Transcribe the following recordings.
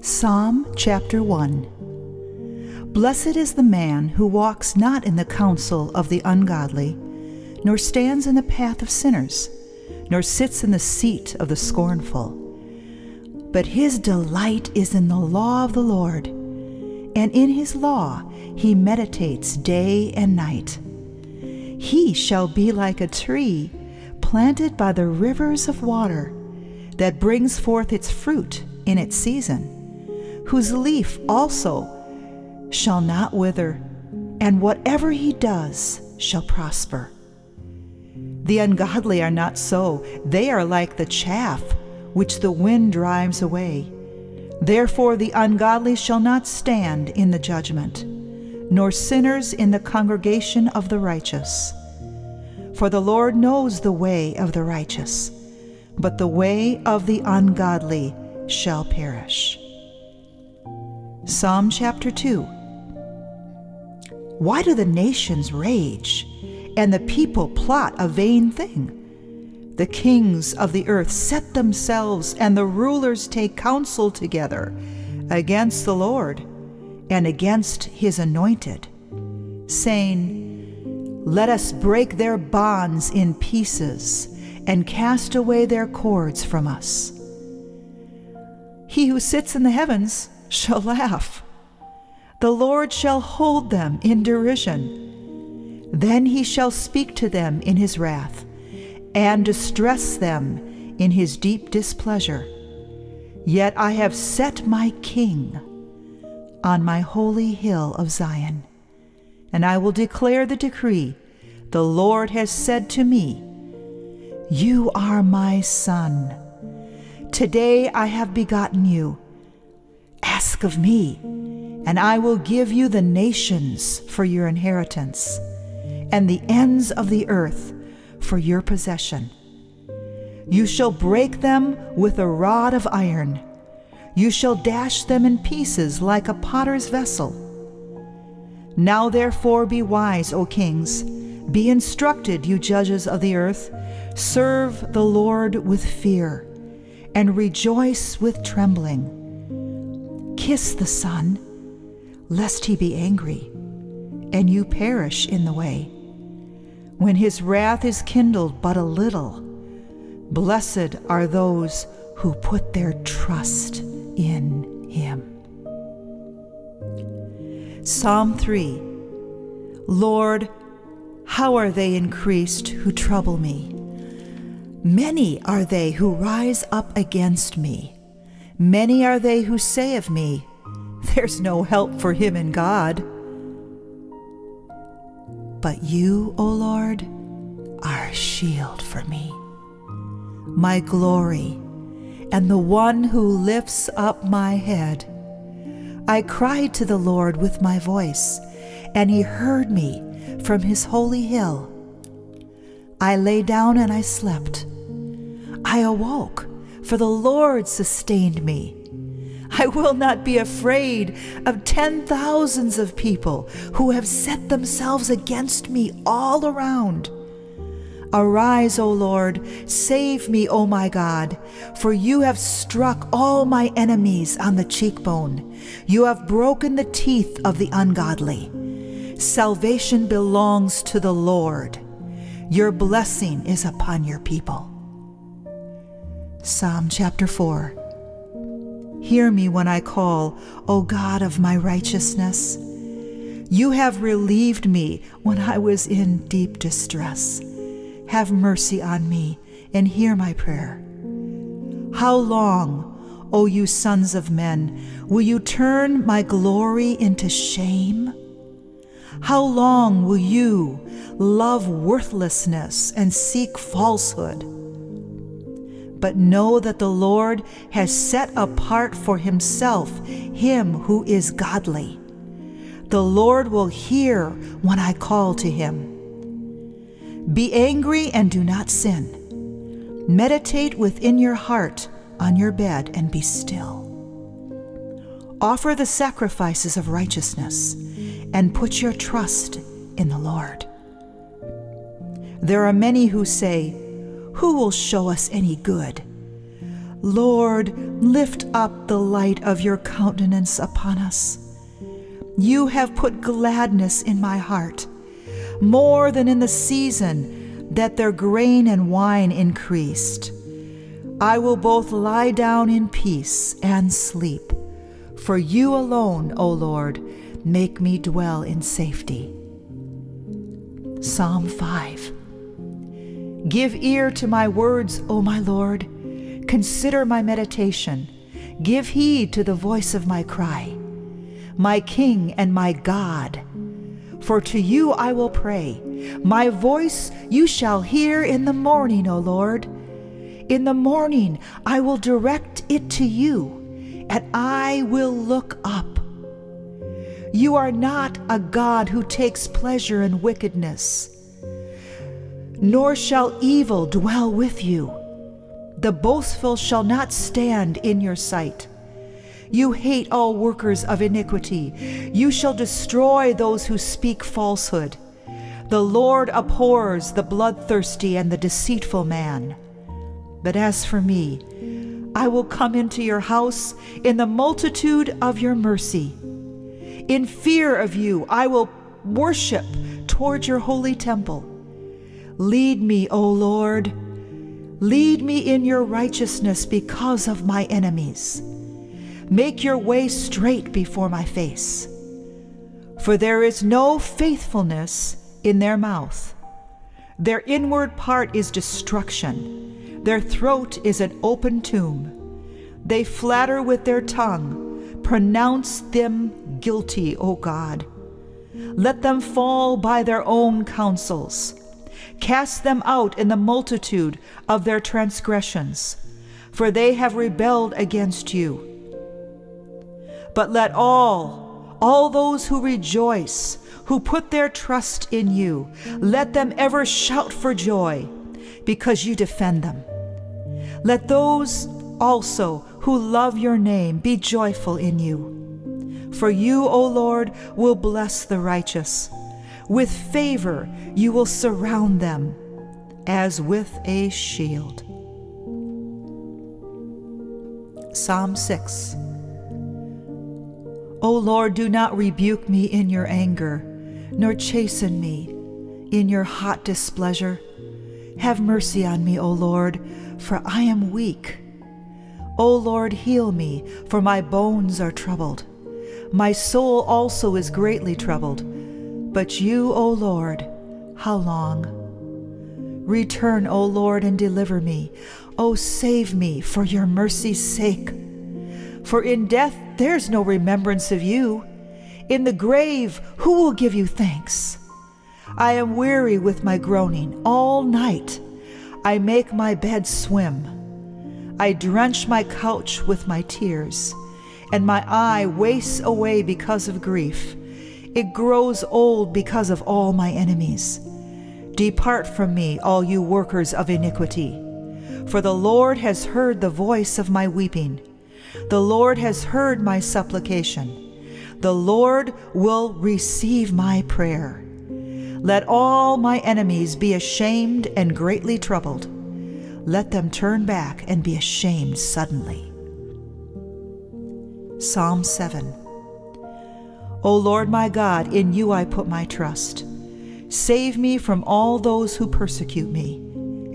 Psalm chapter 1. Blessed is the man who walks not in the counsel of the ungodly, nor stands in the path of sinners, nor sits in the seat of the scornful. But his delight is in the law of the Lord, and in his law he meditates day and night. He shall be like a tree planted by the rivers of water, that brings forth its fruit in its season, whose leaf also shall not wither, and whatever he does shall prosper. The ungodly are not so, they are like the chaff which the wind drives away. Therefore the ungodly shall not stand in the judgment, nor sinners in the congregation of the righteous. For the Lord knows the way of the righteous, but the way of the ungodly shall perish. Psalm chapter 2. Why do the nations rage, and the people plot a vain thing? The kings of the earth set themselves, and the rulers take counsel together against the Lord and against his anointed, saying, "Let us break their bonds in pieces, and cast away their cords from us." He who sits in the heavens shall laugh. The Lord shall hold them in derision. Then he shall speak to them in his wrath, and distress them in his deep displeasure. Yet I have set my King on my holy hill of Zion, and I will declare the decree. The Lord has said to me, "You are my son. Today I have begotten you. Ask of me, and I will give you the nations for your inheritance, and the ends of the earth for your possession. You shall break them with a rod of iron. You shall dash them in pieces like a potter's vessel. Now therefore be wise, O kings, be instructed, you judges of the earth. Serve the Lord with fear, and rejoice with trembling. Kiss the Son, lest he be angry, and you perish in the way, when his wrath is kindled but a little. Blessed are those who put their trust in him." Psalm 3. Lord, how are they increased who trouble me? Many are they who rise up against me. Many are they who say of me, "There's no help for him in God." But you, O Lord, are a shield for me, my glory, and the one who lifts up my head. I cried to the Lord with my voice, and he heard me from his holy hill. I lay down and I slept. I awoke, for the Lord sustained me. I will not be afraid of 10,000s of people who have set themselves against me all around. Arise, O Lord, save me, O my God, for you have struck all my enemies on the cheekbone. You have broken the teeth of the ungodly. Salvation belongs to the Lord. Your blessing is upon your people. Psalm chapter 4. Hear me when I call, O God of my righteousness. You have relieved me when I was in deep distress. Have mercy on me and hear my prayer. How long, O you sons of men, will you turn my glory into shame? How long will you love worthlessness and seek falsehood? But know that the Lord has set apart for himself him who is godly. The Lord will hear when I call to him. Be angry and do not sin. Meditate within your heart on your bed and be still. Offer the sacrifices of righteousness and put your trust in the Lord. There are many who say, "Who will show us any good? Lord, lift up the light of your countenance upon us. You have put gladness in my heart, more than in the season that their grain and wine increased. I will both lie down in peace and sleep, for you alone, O Lord, make me dwell in safety. Psalm 5. Give ear to my words, O my Lord. Consider my meditation. Give heed to the voice of my cry, my King and my God. For to you I will pray. My voice you shall hear in the morning, O Lord. In the morning I will direct it to you, and I will look up. You are not a God who takes pleasure in wickedness, nor shall evil dwell with you. The boastful shall not stand in your sight. You hate all workers of iniquity. You shall destroy those who speak falsehood. The Lord abhors the bloodthirsty and the deceitful man. But as for me, I will come into your house in the multitude of your mercy. In fear of you, I will worship toward your holy temple. Lead me, O Lord. Lead me in your righteousness because of my enemies. Make your way straight before my face. For there is no faithfulness in their mouth. Their inward part is destruction. Their throat is an open tomb. They flatter with their tongue. Pronounce them guilty, O God. Let them fall by their own counsels. Cast them out in the multitude of their transgressions, for they have rebelled against you. But let all those who rejoice, who put their trust in you, let them ever shout for joy, because you defend them. Let those also who love your name be joyful in you. For you, O Lord, will bless the righteous. With favor you will surround them as with a shield. Psalm 6. O Lord, do not rebuke me in your anger, nor chasten me in your hot displeasure. Have mercy on me, O Lord, for I am weak. O Lord, heal me, for my bones are troubled. My soul also is greatly troubled. But you, O Lord, how long? Return, O Lord, and deliver me. O save me for your mercy's sake. For in death there's no remembrance of you. In the grave, who will give you thanks? I am weary with my groaning all night. I make my bed swim. I drench my couch with my tears, and my eye wastes away because of grief. It grows old because of all my enemies. Depart from me, all you workers of iniquity. For the Lord has heard the voice of my weeping. The Lord has heard my supplication. The Lord will receive my prayer. Let all my enemies be ashamed and greatly troubled. Let them turn back and be ashamed suddenly. Psalm 7. O Lord my God, in you I put my trust. Save me from all those who persecute me,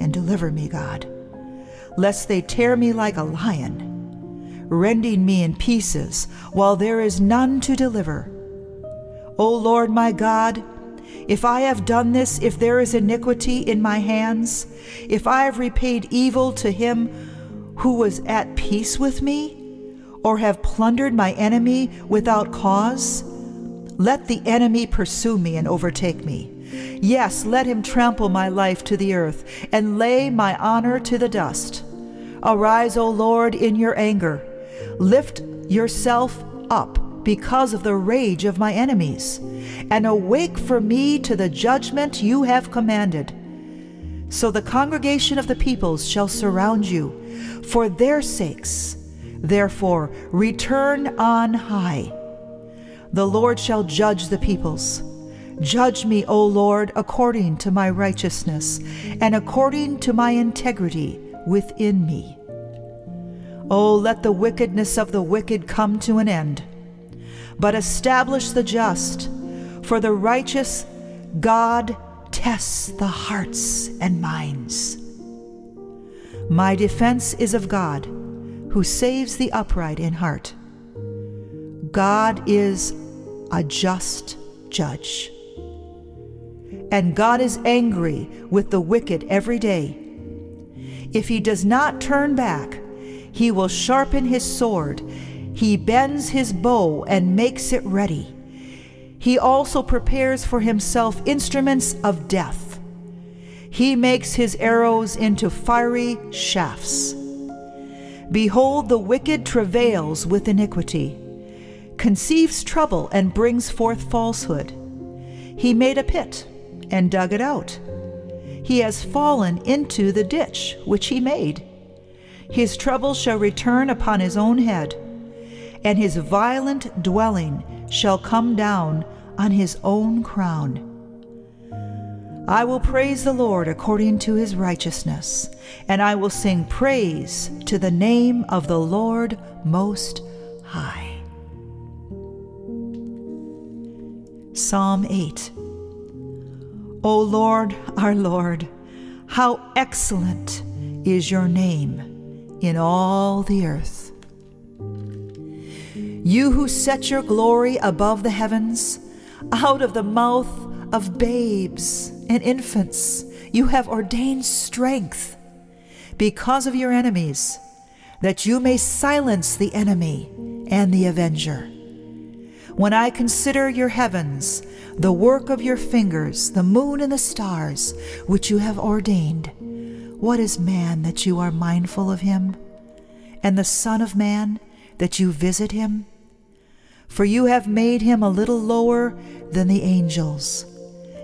and deliver me, God, lest they tear me like a lion, rending me in pieces while there is none to deliver. O Lord my God, if I have done this, if there is iniquity in my hands, if I have repaid evil to him who was at peace with me, or have plundered my enemy without cause, let the enemy pursue me and overtake me. Yes, let him trample my life to the earth and lay my honor to the dust. Arise, O Lord, in your anger. Lift yourself up because of the rage of my enemies, and awake for me to the judgment you have commanded. So the congregation of the peoples shall surround you for their sakes. Therefore, return on high. The Lord shall judge the peoples. Judge me, O Lord, according to my righteousness and according to my integrity within me. Oh, let the wickedness of the wicked come to an end, but establish the just, for the righteous God tests the hearts and minds. My defense is of God, who saves the upright in heart. God is a just judge, and God is angry with the wicked every day. If he does not turn back, he will sharpen his sword. He bends his bow and makes it ready. He also prepares for himself instruments of death. He makes his arrows into fiery shafts. Behold, the wicked travails with iniquity, conceives trouble and brings forth falsehood. He made a pit and dug it out. He has fallen into the ditch which he made. His trouble shall return upon his own head, and his violent dwelling shall come down on his own crown. I will praise the Lord according to his righteousness, and I will sing praise to the name of the Lord Most High. Psalm 8. O Lord, our Lord, how excellent is your name in all the earth. You who set your glory above the heavens, out of the mouth of babes and infants, you have ordained strength because of your enemies, that you may silence the enemy and the avenger. When I consider your heavens, the work of your fingers, the moon and the stars, which you have ordained, what is man that you are mindful of him, and the son of man that you visit him? For you have made him a little lower than the angels,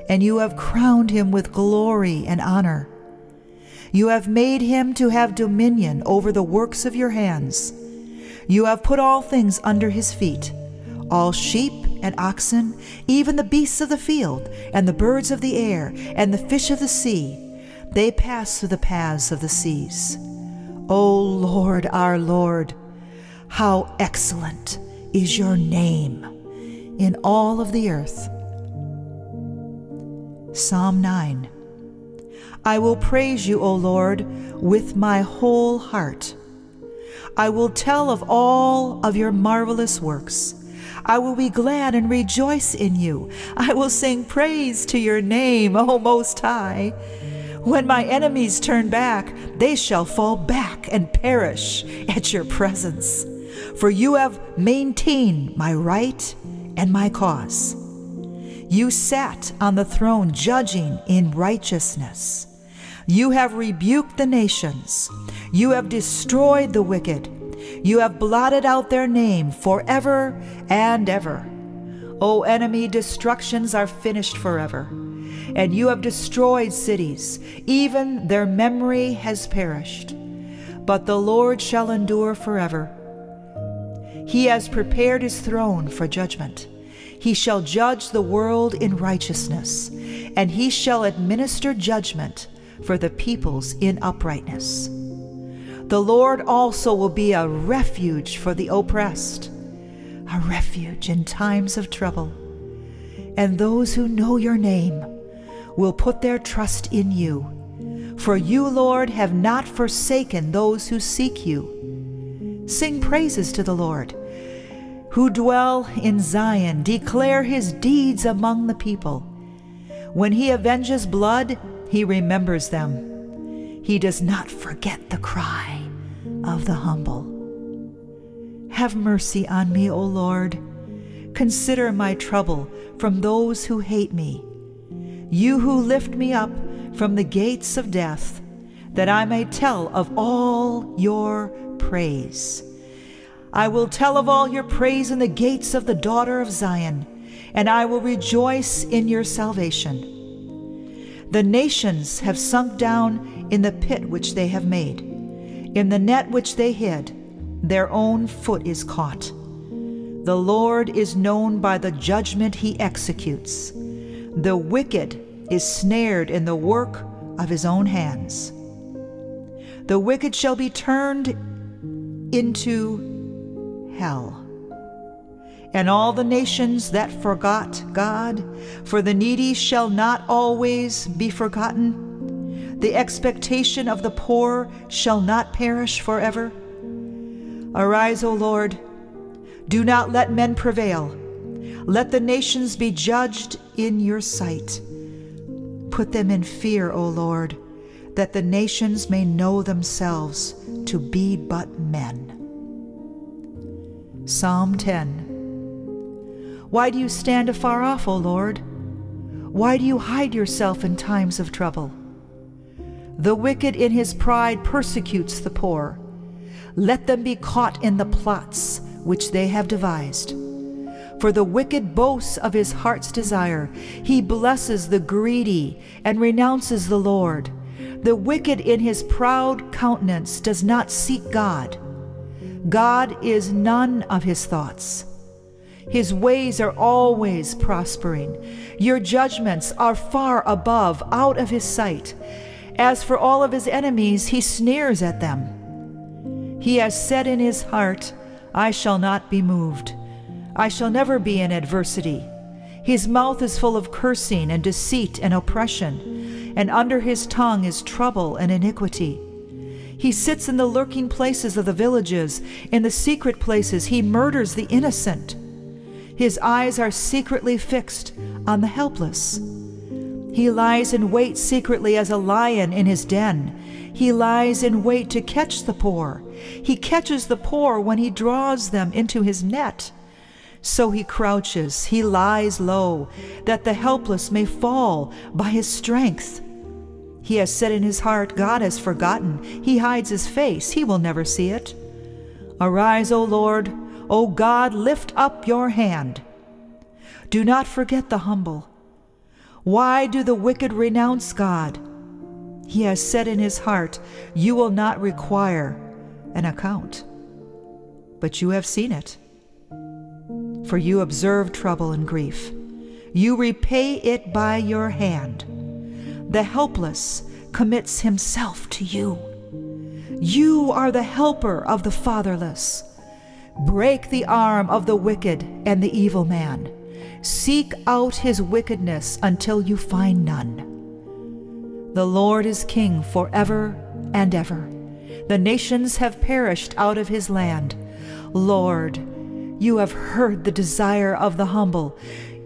and you have crowned him with glory and honor. You have made him to have dominion over the works of your hands. You have put all things under his feet, all sheep and oxen, even the beasts of the field, and the birds of the air, and the fish of the sea. They pass through the paths of the seas. O Lord, our Lord, how excellent is your name in all of the earth. Psalm 9. I will praise you, O Lord, with my whole heart. I will tell of all of your marvelous works. I will be glad and rejoice in you. I will sing praise to your name, O Most High. When my enemies turn back, they shall fall back and perish at your presence. For you have maintained my right and my cause. You sat on the throne judging in righteousness. You have rebuked the nations. You have destroyed the wicked. You have blotted out their name forever and ever. O enemy, destructions are finished forever, and you have destroyed cities, even their memory has perished. But the Lord shall endure forever. He has prepared his throne for judgment. He shall judge the world in righteousness, and he shall administer judgment for the peoples in uprightness. The Lord also will be a refuge for the oppressed, a refuge in times of trouble. And those who know your name will put their trust in you. For you, Lord, have not forsaken those who seek you. Sing praises to the Lord, who dwell in Zion. Declare his deeds among the people. When he avenges blood, he remembers them. He does not forget the cry of the humble. Have mercy on me, O Lord. Consider my trouble from those who hate me, you who lift me up from the gates of death, that I may tell of all your praise. I will tell of all your praise in the gates of the daughter of Zion, and I will rejoice in your salvation. The nations have sunk down in the pit which they have made. In the net which they hid, their own foot is caught. The Lord is known by the judgment he executes. The wicked is snared in the work of his own hands. The wicked shall be turned into hell. And all the nations that forgot God, for the needy shall not always be forgotten. The expectation of the poor shall not perish forever. Arise, O Lord, do not let men prevail. Let the nations be judged in your sight. Put them in fear, O Lord, that the nations may know themselves to be but men. Psalm 10. Why do you stand afar off, O Lord? Why do you hide yourself in times of trouble? The wicked in his pride persecutes the poor. Let them be caught in the plots which they have devised. For the wicked boasts of his heart's desire. He blesses the greedy and renounces the Lord. The wicked in his proud countenance does not seek God. God is none of his thoughts. His ways are always prospering. Your judgments are far above, out of his sight. As for all of his enemies, he sneers at them. He has said in his heart, I shall not be moved. I shall never be in adversity. His mouth is full of cursing and deceit and oppression, and under his tongue is trouble and iniquity. He sits in the lurking places of the villages, in the secret places. He murders the innocent. His eyes are secretly fixed on the helpless. He lies in wait secretly as a lion in his den. He lies in wait to catch the poor. He catches the poor when he draws them into his net. So he crouches, he lies low, that the helpless may fall by his strength. He has said in his heart, God has forgotten. He hides his face, he will never see it. Arise, O Lord, O God, lift up your hand. Do not forget the humble. Why do the wicked renounce God? He has said in his heart, you will not require an account. But you have seen it, for you observe trouble and grief. You repay it by your hand. The helpless commits himself to you. You are the helper of the fatherless. Break the arm of the wicked and the evil man. Seek out his wickedness until you find none. The Lord is king forever and ever. The nations have perished out of his land. Lord, you have heard the desire of the humble.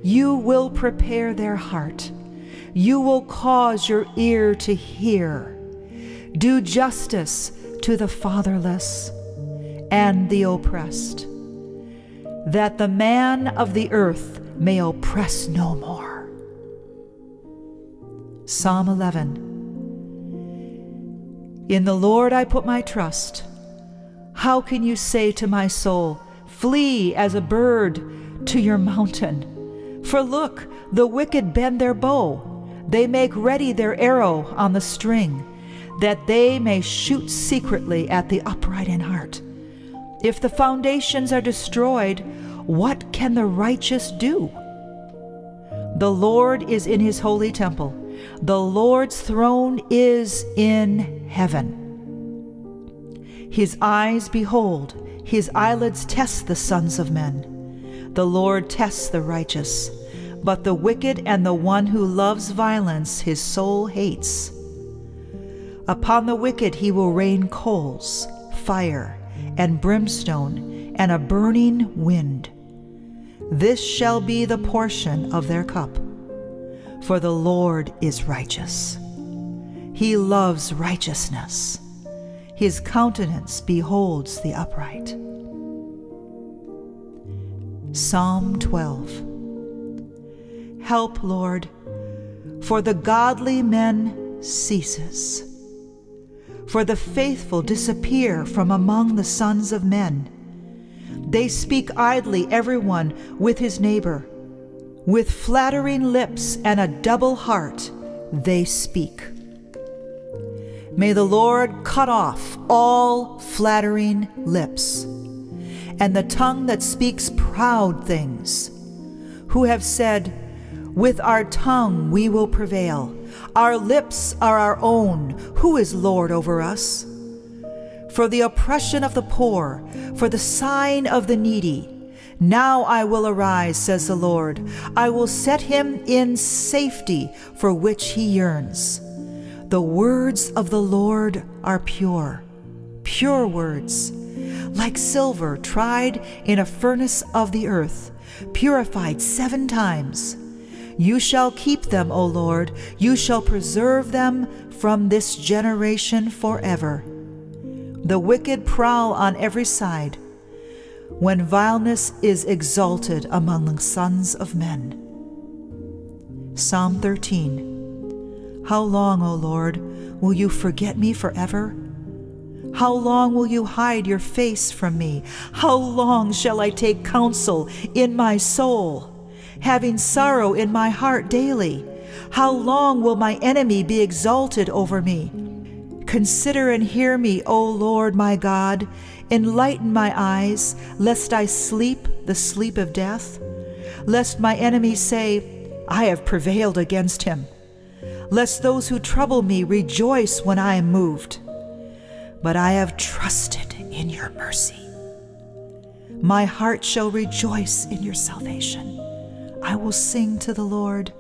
You will prepare their heart. You will cause your ear to hear. Do justice to the fatherless and the oppressed, that the man of the earth may oppress no more. Psalm 11. In the Lord I put my trust. How can you say to my soul, flee as a bird to your mountain? For look, the wicked bend their bow. They make ready their arrow on the string, that they may shoot secretly at the upright in heart. If the foundations are destroyed, what can the righteous do? The Lord is in his holy temple. The Lord's throne is in heaven. His eyes behold, his eyelids test the sons of men. The Lord tests the righteous, but the wicked and the one who loves violence his soul hates. Upon the wicked he will rain coals, fire, and brimstone, and a burning wind. This shall be the portion of their cup. For the Lord is righteous. He loves righteousness. His countenance beholds the upright. Psalm 12. Help, Lord, for the godly man ceases. For the faithful disappear from among the sons of men. They speak idly, everyone with his neighbor. With flattering lips and a double heart, they speak. May the Lord cut off all flattering lips, and the tongue that speaks proud things, who have said, with our tongue we will prevail. Our lips are our own. Who is Lord over us? for the oppression of the poor, for the sign of the needy. Now I will arise, says the Lord. I will set him in safety for which he yearns. The words of the Lord are pure, pure words, like silver tried in a furnace of the earth, purified 7 times. You shall keep them, O Lord. You shall preserve them from this generation forever. The wicked prowl on every side, when vileness is exalted among the sons of men. Psalm 13. How long, O Lord, will you forget me forever? How long will you hide your face from me? How long shall I take counsel in my soul, having sorrow in my heart daily? How long will my enemy be exalted over me? Consider and hear me, O Lord my God. Enlighten my eyes, lest I sleep the sleep of death, lest my enemies say, I have prevailed against him, lest those who trouble me rejoice when I am moved. But I have trusted in your mercy. My heart shall rejoice in your salvation. I will sing to the Lord,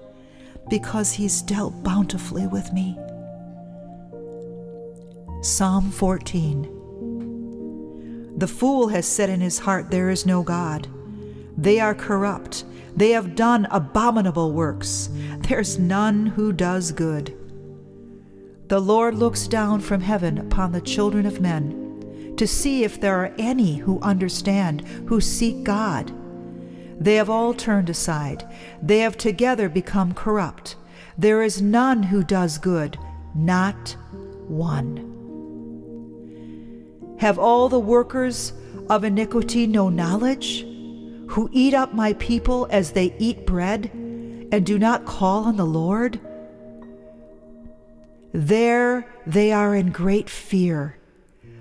because he's dealt bountifully with me. Psalm 14. The fool has said in his heart, there is no God. They are corrupt. They have done abominable works. There's none who does good. The Lord looks down from heaven upon the children of men, to see if there are any who understand, who seek God. They have all turned aside. They have together become corrupt. There is none who does good, not one. Have all the workers of iniquity no knowledge, who eat up my people as they eat bread, and do not call on the Lord? There they are in great fear,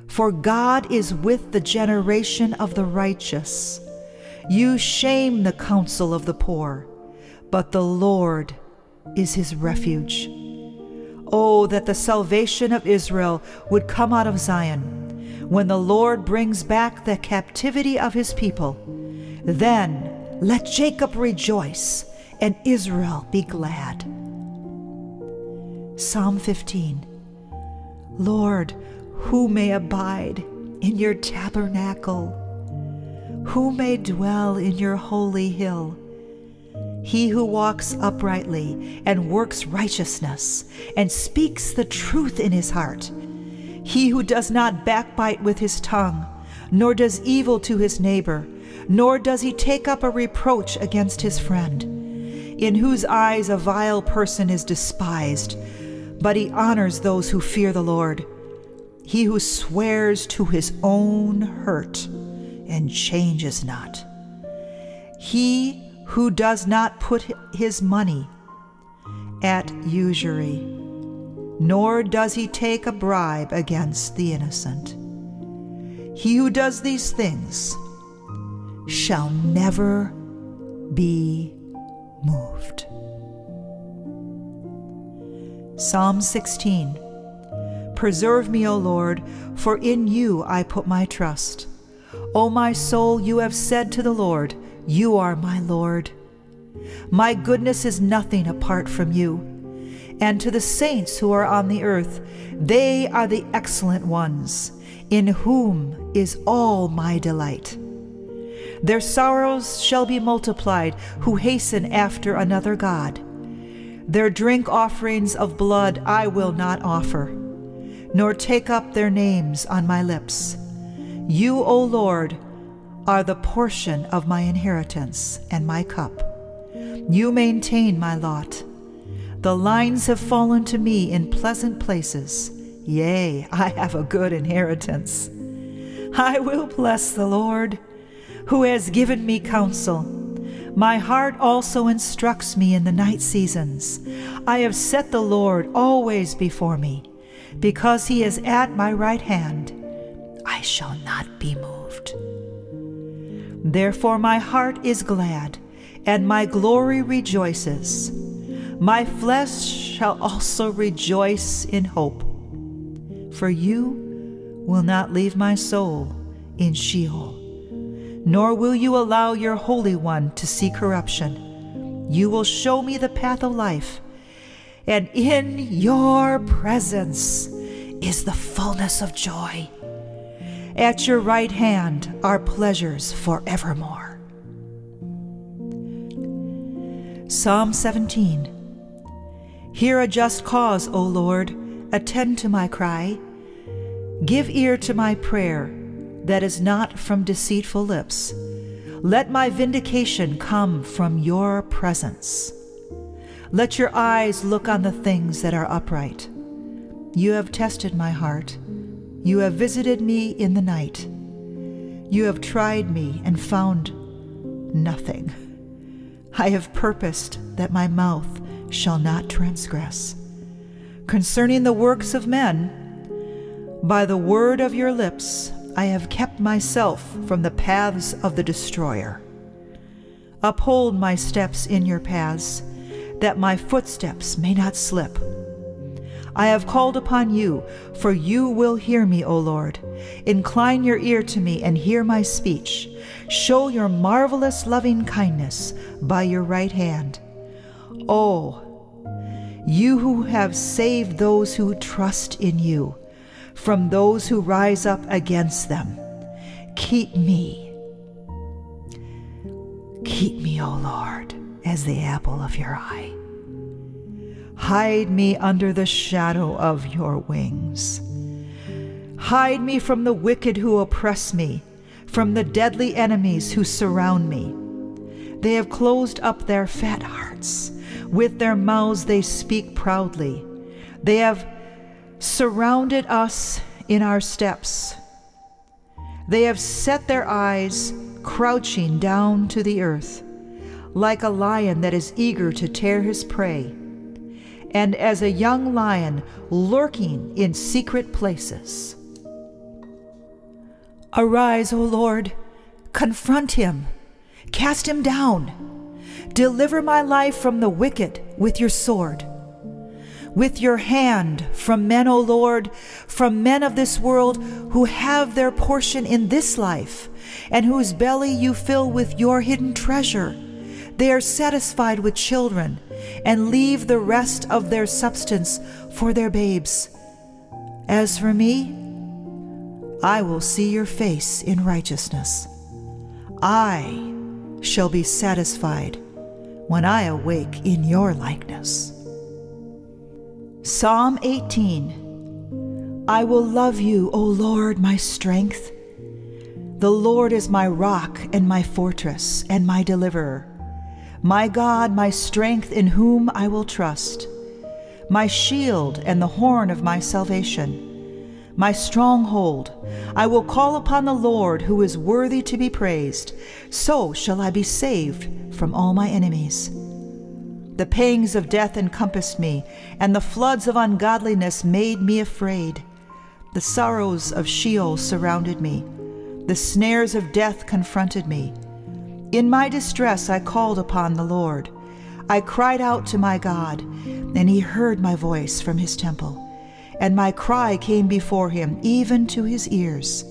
for God is with the generation of the righteous. You shame the counsel of the poor, but the Lord is his refuge. Oh, that the salvation of Israel would come out of Zion. When the Lord brings back the captivity of his people, then let Jacob rejoice and Israel be glad. Psalm 15. Lord, who may abide in your tabernacle? Who may dwell in your holy hill? He who walks uprightly and works righteousness and speaks the truth in his heart. He who does not backbite with his tongue, nor does evil to his neighbor, nor does he take up a reproach against his friend, in whose eyes a vile person is despised, but he honors those who fear the Lord. He who swears to his own hurt and changes not. He who does not put his money at usury, nor does he take a bribe against the innocent. He who does these things shall never be moved. Psalm 16. Preserve me, O Lord, for in you I put my trust. O my soul, you have said to the Lord, you are my Lord. My goodness is nothing apart from you. And to the saints who are on the earth, they are the excellent ones, in whom is all my delight. Their sorrows shall be multiplied, who hasten after another God. Their drink offerings of blood I will not offer, nor take up their names on my lips. You, O Lord, are the portion of my inheritance and my cup. You maintain my lot. The lines have fallen to me in pleasant places. Yea, I have a good inheritance. I will bless the Lord, who has given me counsel. My heart also instructs me in the night seasons. I have set the Lord always before me. Because he is at my right hand, I shall not be moved. Therefore my heart is glad, and my glory rejoices. My flesh shall also rejoice in hope, for you will not leave my soul in Sheol, nor will you allow your Holy One to see corruption. You will show me the path of life, and in your presence is the fullness of joy. At your right hand are pleasures forevermore. Psalm 17. Hear a just cause, O Lord, attend to my cry. Give ear to my prayer that is not from deceitful lips. Let my vindication come from your presence. Let your eyes look on the things that are upright. You have tested my heart. You have visited me in the night. You have tried me and found nothing. I have purposed that my mouth shall not transgress. Concerning the works of men, by the word of your lips, I have kept myself from the paths of the destroyer. Uphold my steps in your paths, that my footsteps may not slip. I have called upon you, for you will hear me, O Lord. Incline your ear to me and hear my speech. Show your marvelous loving kindness by your right hand. Oh, you who have saved those who trust in you from those who rise up against them. Keep me, O Lord, as the apple of your eye. Hide me under the shadow of your wings. Hide me from the wicked who oppress me, from the deadly enemies who surround me. They have closed up their fat hearts. With their mouths they speak proudly. They have surrounded us in our steps. They have set their eyes crouching down to the earth, like a lion that is eager to tear his prey, and as a young lion lurking in secret places. Arise, O Lord, confront him, cast him down. Deliver my life from the wicked with your sword, with your hand from men, O Lord, from men of this world who have their portion in this life and whose belly you fill with your hidden treasure. They are satisfied with children and leave the rest of their substance for their babes. As for me, I will see your face in righteousness. I shall be satisfied when I awake in your likeness. Psalm 18. I will love you, O Lord, my strength. The Lord is my rock and my fortress and my deliverer. My God, my strength, in whom I will trust, my shield and the horn of my salvation, my stronghold. I will call upon the Lord, who is worthy to be praised. So shall I be saved from all my enemies. The pangs of death encompassed me, and the floods of ungodliness made me afraid. The sorrows of Sheol surrounded me. The snares of death confronted me. In my distress I called upon the Lord. I cried out to my God, and he heard my voice from his temple, and my cry came before him, even to his ears.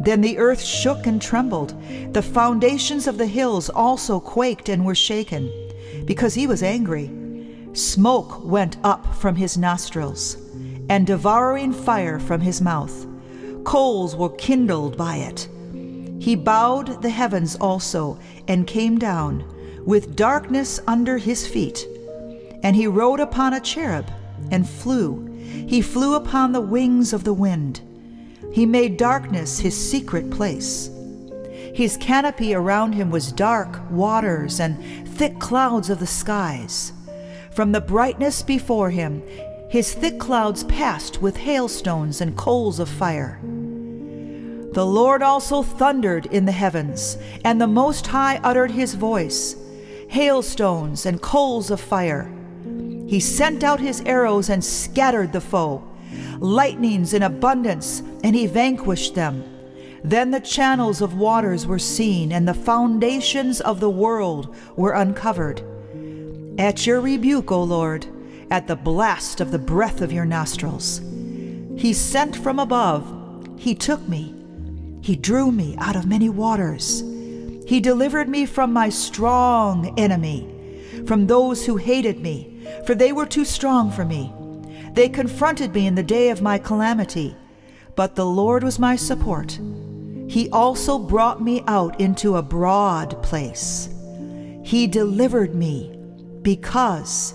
Then the earth shook and trembled. The foundations of the hills also quaked and were shaken, because he was angry. Smoke went up from his nostrils, and devouring fire from his mouth. Coals were kindled by it. He bowed the heavens also and came down, with darkness under his feet. And he rode upon a cherub and flew. He flew upon the wings of the wind. He made darkness his secret place. His canopy around him was dark waters and thick clouds of the skies. From the brightness before him, his thick clouds passed with hailstones and coals of fire. The Lord also thundered in the heavens, and the Most High uttered his voice, hailstones and coals of fire. He sent out his arrows and scattered the foe, lightnings in abundance, and he vanquished them. Then the channels of waters were seen, and the foundations of the world were uncovered. At your rebuke, O Lord, at the blast of the breath of your nostrils, he sent from above He took me. He drew me out of many waters. He delivered me from my strong enemy, from those who hated me, for they were too strong for me. They confronted me in the day of my calamity, but the Lord was my support. He also brought me out into a broad place. He delivered me because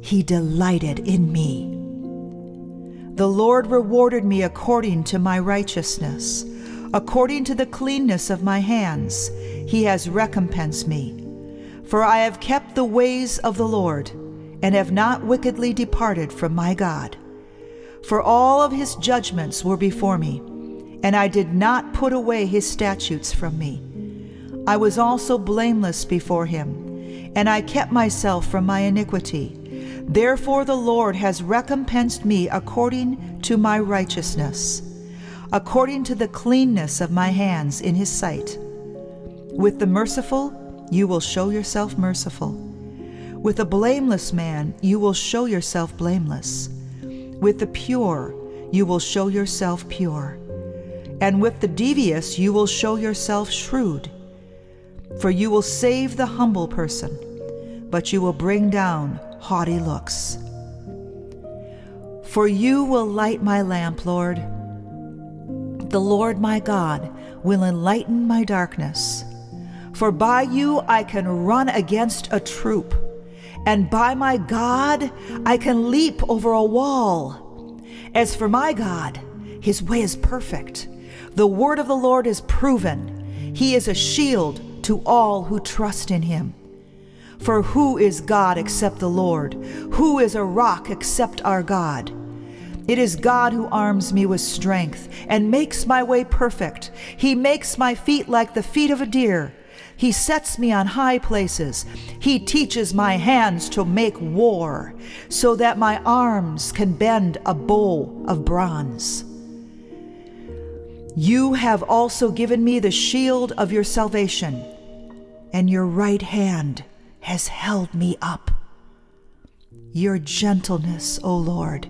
he delighted in me. The Lord rewarded me according to my righteousness. According to the cleanness of my hands, he has recompensed me. For I have kept the ways of the Lord, and have not wickedly departed from my God. For all of his judgments were before me, and I did not put away his statutes from me. I was also blameless before him, and I kept myself from my iniquity. Therefore the Lord has recompensed me according to my righteousness, according to the cleanness of my hands in his sight. With the merciful, you will show yourself merciful. With a blameless man, you will show yourself blameless. With the pure, you will show yourself pure. And with the devious, you will show yourself shrewd. For you will save the humble person, but you will bring down haughty looks. For you will light my lamp, Lord. The Lord my God will enlighten my darkness. For by you I can run against a troop, and by my God I can leap over a wall. As for my God, his way is perfect. The word of the Lord is proven. He is a shield to all who trust in him. For who is God except the Lord? Who is a rock except our God? It is God who arms me with strength and makes my way perfect. He makes my feet like the feet of a deer. He sets me on high places. He teaches my hands to make war, so that my arms can bend a bow of bronze. You have also given me the shield of your salvation, and your right hand has held me up. Your gentleness, O Lord,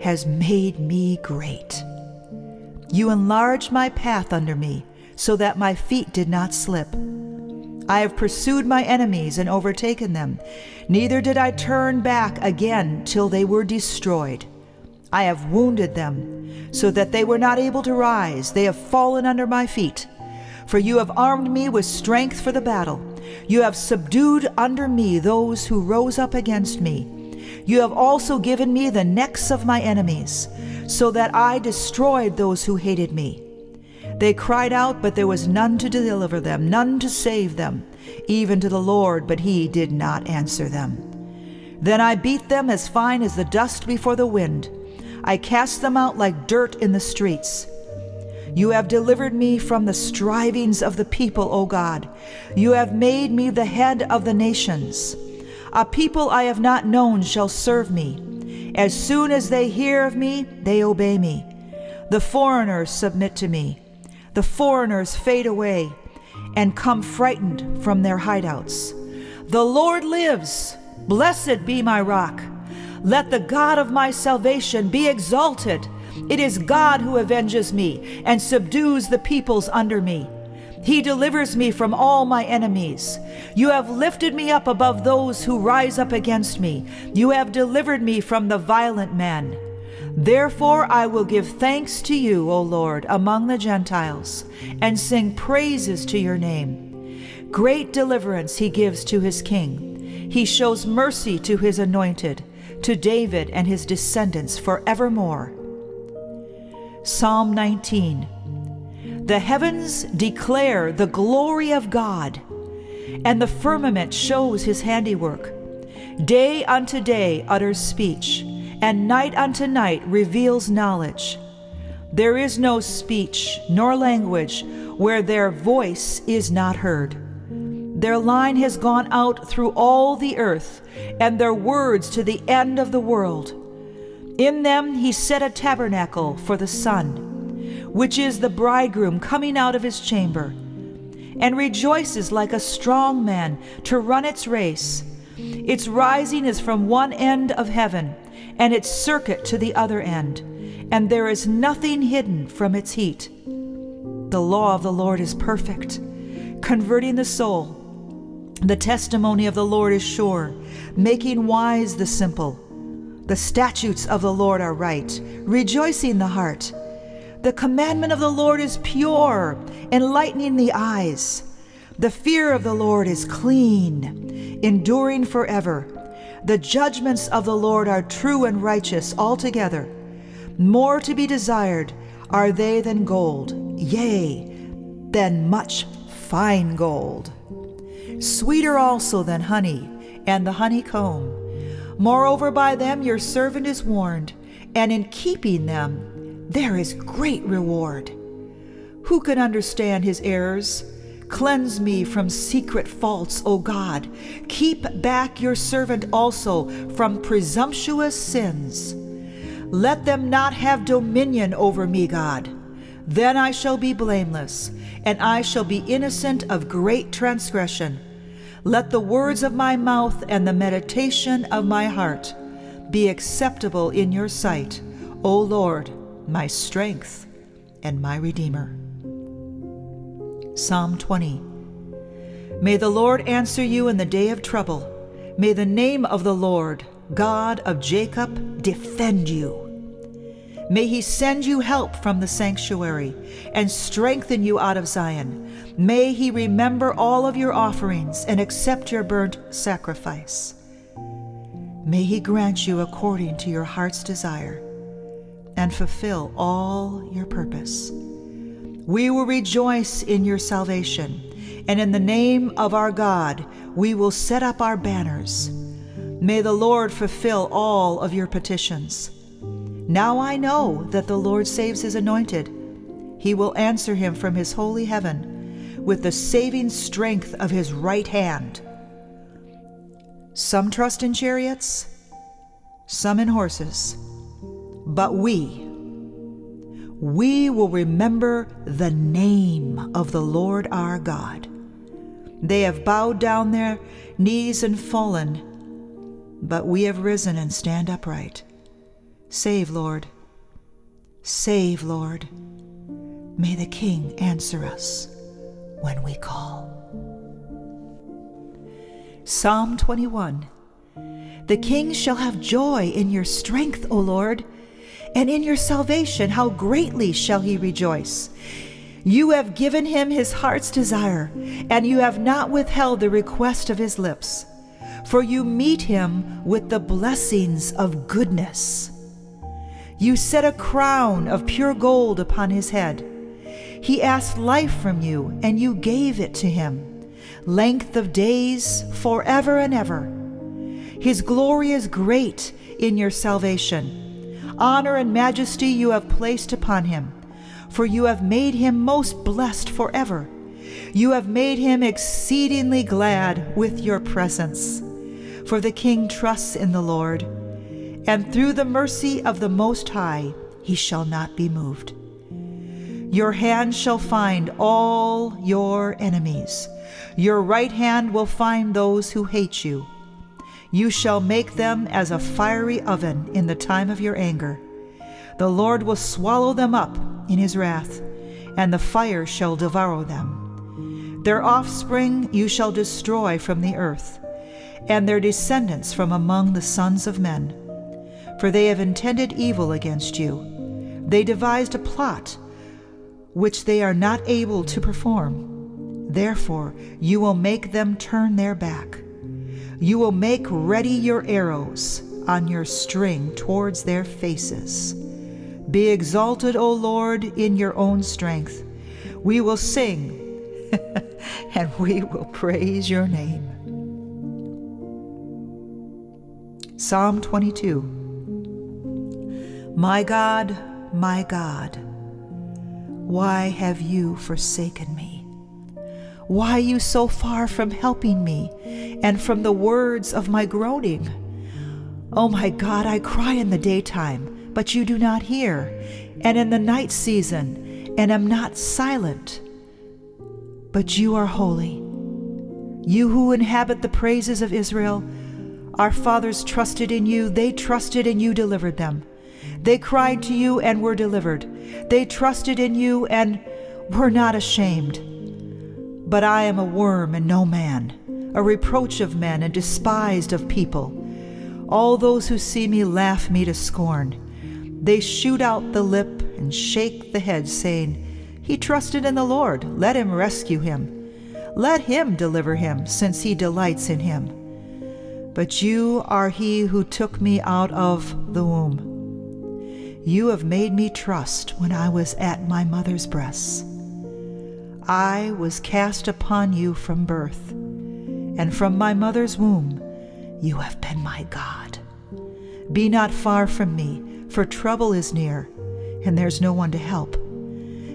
has made me great. You enlarged my path under me, so that my feet did not slip. I have pursued my enemies and overtaken them. Neither did I turn back again till they were destroyed. I have wounded them, so that they were not able to rise. They have fallen under my feet. For you have armed me with strength for the battle. You have subdued under me those who rose up against me. You have also given me the necks of my enemies, so that I destroyed those who hated me. They cried out, but there was none to deliver them, none to save them, even to the Lord, but he did not answer them. Then I beat them as fine as the dust before the wind. I cast them out like dirt in the streets. You have delivered me from the strivings of the people, O God. You have made me the head of the nations. A people I have not known shall serve me. As soon as they hear of me, they obey me. The foreigners submit to me. The foreigners fade away and come frightened from their hideouts. The Lord lives. Blessed be my rock. Let the God of my salvation be exalted. It is God who avenges me and subdues the peoples under me. He delivers me from all my enemies. You have lifted me up above those who rise up against me. You have delivered me from the violent man. Therefore I will give thanks to you, O Lord, among the Gentiles, and sing praises to your name. Great deliverance he gives to his king. He shows mercy to his anointed, to David and his descendants forevermore. Psalm 19. The heavens declare the glory of God, and the firmament shows his handiwork. Day unto day utters speech, and night unto night reveals knowledge. There is no speech nor language where their voice is not heard. Their line has gone out through all the earth, and their words to the end of the world. In them he set a tabernacle for the sun, which is the bridegroom coming out of his chamber, and rejoices like a strong man to run its race. Its rising is from one end of heaven, and its circuit to the other end, and there is nothing hidden from its heat. The law of the Lord is perfect, converting the soul. The testimony of the Lord is sure, making wise the simple. The statutes of the Lord are right, rejoicing the heart. The commandment of the Lord is pure, enlightening the eyes. The fear of the Lord is clean, enduring forever. The judgments of the Lord are true and righteous altogether. More to be desired are they than gold, yea, than much fine gold. Sweeter also than honey and the honeycomb. Moreover, by them your servant is warned, and in keeping them there is great reward. Who can understand his errors? Cleanse me from secret faults, O God. Keep back your servant also from presumptuous sins. Let them not have dominion over me, God. Then I shall be blameless, and I shall be innocent of great transgression. Let the words of my mouth and the meditation of my heart be acceptable in your sight, O Lord, my strength and my Redeemer. Psalm 20. May the Lord answer you in the day of trouble. May the name of the Lord, God of Jacob, defend you. May he send you help from the sanctuary and strengthen you out of Zion. May he remember all of your offerings and accept your burnt sacrifice. May he grant you according to your heart's desire and fulfill all your purpose. We will rejoice in your salvation, and in the name of our God, we will set up our banners. May the Lord fulfill all of your petitions. Now I know that the Lord saves his anointed. He will answer him from his holy heaven with the saving strength of his right hand. Some trust in chariots, some in horses, but we will remember the name of the Lord our God. They have bowed down their knees and fallen, but we have risen and stand upright. Save, Lord. Save, Lord. May the King answer us when we call. Psalm 21. The King shall have joy in your strength, O Lord, and in your salvation, how greatly shall he rejoice. You have given him his heart's desire, and you have not withheld the request of his lips. For you meet him with the blessings of goodness. You set a crown of pure gold upon his head. He asked life from you, and you gave it to him. Length of days forever and ever. His glory is great in your salvation. Honor and majesty you have placed upon him, for you have made him most blessed forever. You have made him exceedingly glad with your presence. For the King trusts in the Lord, and through the mercy of the Most High he shall not be moved. Your hand shall find all your enemies. Your right hand will find those who hate you. You shall make them as a fiery oven in the time of your anger. The Lord will swallow them up in his wrath, and the fire shall devour them. Their offspring you shall destroy from the earth, and their descendants from among the sons of men. For they have intended evil against you. They devised a plot which they are not able to perform. Therefore you will make them turn their back. You will make ready your arrows on your string towards their faces. Be exalted, O Lord, in your own strength. We will sing and we will praise your name. Psalm 22. My God, why have you forsaken me? Why are you so far from helping me and from the words of my groaning? O my God, I cry in the daytime, but you do not hear, and in the night season, and am not silent. But you are holy. You who inhabit the praises of Israel, our fathers trusted in you, they trusted and you delivered them. They cried to you and were delivered. They trusted in you and were not ashamed. But I am a worm and no man, a reproach of men and despised of people. All those who see me laugh me to scorn. They shoot out the lip and shake the head, saying, "He trusted in the Lord, let him rescue him. Let him deliver him, since he delights in him. But you are he who took me out of the womb. You have made me trust when I was at my mother's breasts. I was cast upon you from birth, and from my mother's womb you have been my God. Be not far from me, for trouble is near, and there's no one to help.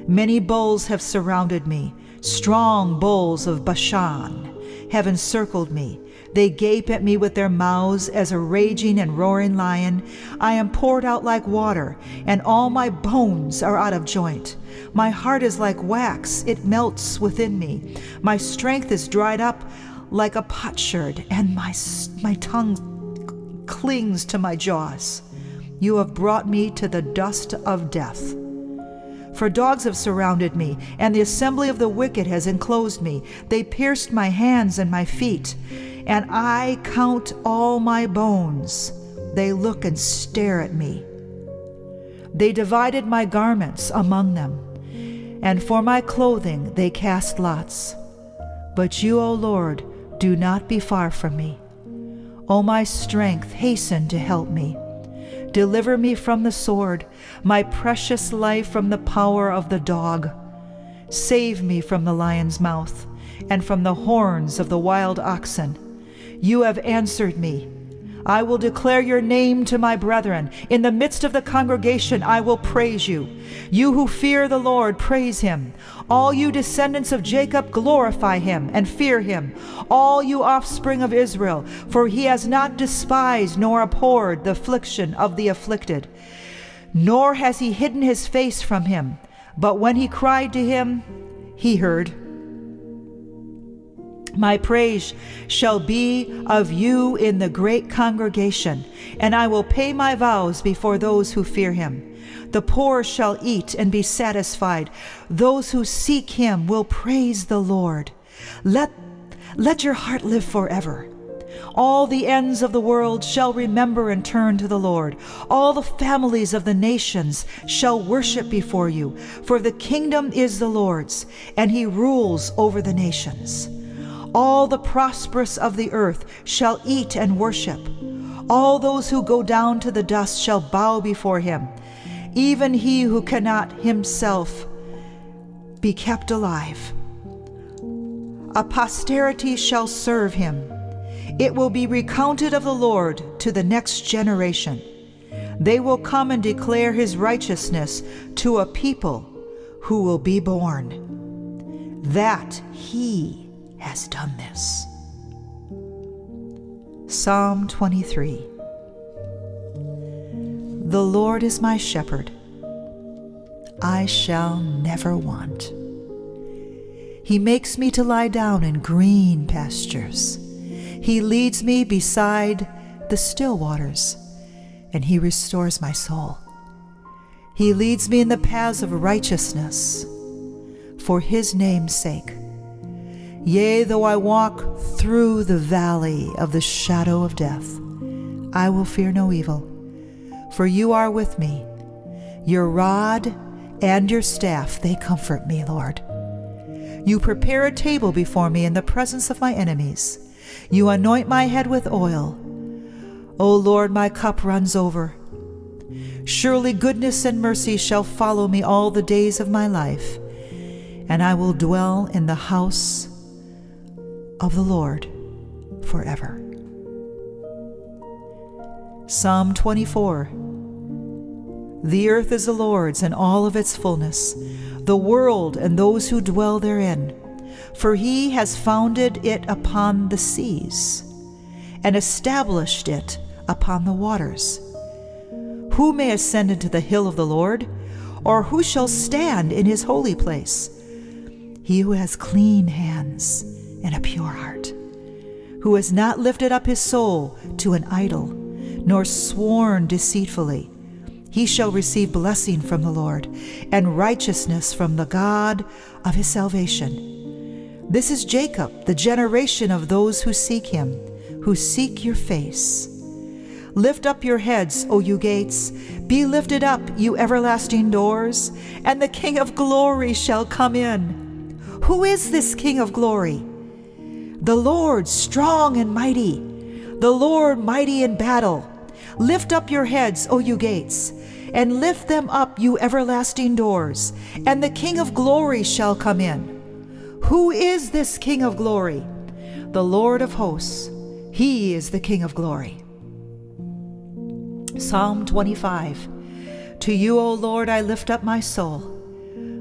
Many bulls have surrounded me, strong bulls of Bashan have encircled me. They gape at me with their mouths as a raging and roaring lion. I am poured out like water, and all my bones are out of joint. My heart is like wax, it melts within me. My strength is dried up like a potsherd, and my tongue clings to my jaws. You have brought me to the dust of death. For dogs have surrounded me, and the assembly of the wicked has enclosed me. They pierced my hands and my feet. And I count all my bones. They look and stare at me. They divided my garments among them, and for my clothing they cast lots. But you, O Lord, do not be far from me. O my strength, hasten to help me. Deliver me from the sword, my precious life from the power of the dog. Save me from the lion's mouth, and from the horns of the wild oxen. You have answered me. I will declare your name to my brethren. In the midst of the congregation I will praise you. You who fear the Lord, praise him. All you descendants of Jacob, glorify him and fear him. All you offspring of Israel, for he has not despised nor abhorred the affliction of the afflicted, nor has he hidden his face from him. But when he cried to him, he heard. My praise shall be of you in the great congregation, and I will pay my vows before those who fear him. The poor shall eat and be satisfied. Those who seek him will praise the Lord. Let your heart live forever. All the ends of the world shall remember and turn to the Lord. All the families of the nations shall worship before you, for the kingdom is the Lord's, and he rules over the nations. All the prosperous of the earth shall eat and worship. All those who go down to the dust shall bow before him. Even he who cannot himself be kept alive. A posterity shall serve him. It will be recounted of the Lord to the next generation. They will come and declare his righteousness to a people who will be born, that he has done this. Psalm 23. The Lord is my shepherd. I shall never want. He makes me to lie down in green pastures. He leads me beside the still waters, and he restores my soul. He leads me in the paths of righteousness for his name's sake. Yea, though I walk through the valley of the shadow of death, I will fear no evil, for you are with me. Your rod and your staff, they comfort me, Lord. You prepare a table before me in the presence of my enemies. You anoint my head with oil. O Lord, my cup runs over. Surely goodness and mercy shall follow me all the days of my life, and I will dwell in the house of the Lord forever. Psalm 24. The earth is the Lord's and all of its fullness, the world and those who dwell therein. For he has founded it upon the seas and established it upon the waters. Who may ascend into the hill of the Lord, or who shall stand in his holy place? He who has clean hands and a pure heart, who has not lifted up his soul to an idol, nor sworn deceitfully. He shall receive blessing from the Lord, and righteousness from the God of his salvation. This is Jacob, the generation of those who seek him, who seek your face. Lift up your heads, O you gates, be lifted up, you everlasting doors, and the King of glory shall come in. Who is this King of glory? The Lord strong and mighty, the Lord mighty in battle. Lift up your heads, O you gates, and lift them up, you everlasting doors, and the King of glory shall come in. Who is this King of glory? The Lord of hosts, he is the King of glory. Psalm 25. To you, O Lord, I lift up my soul.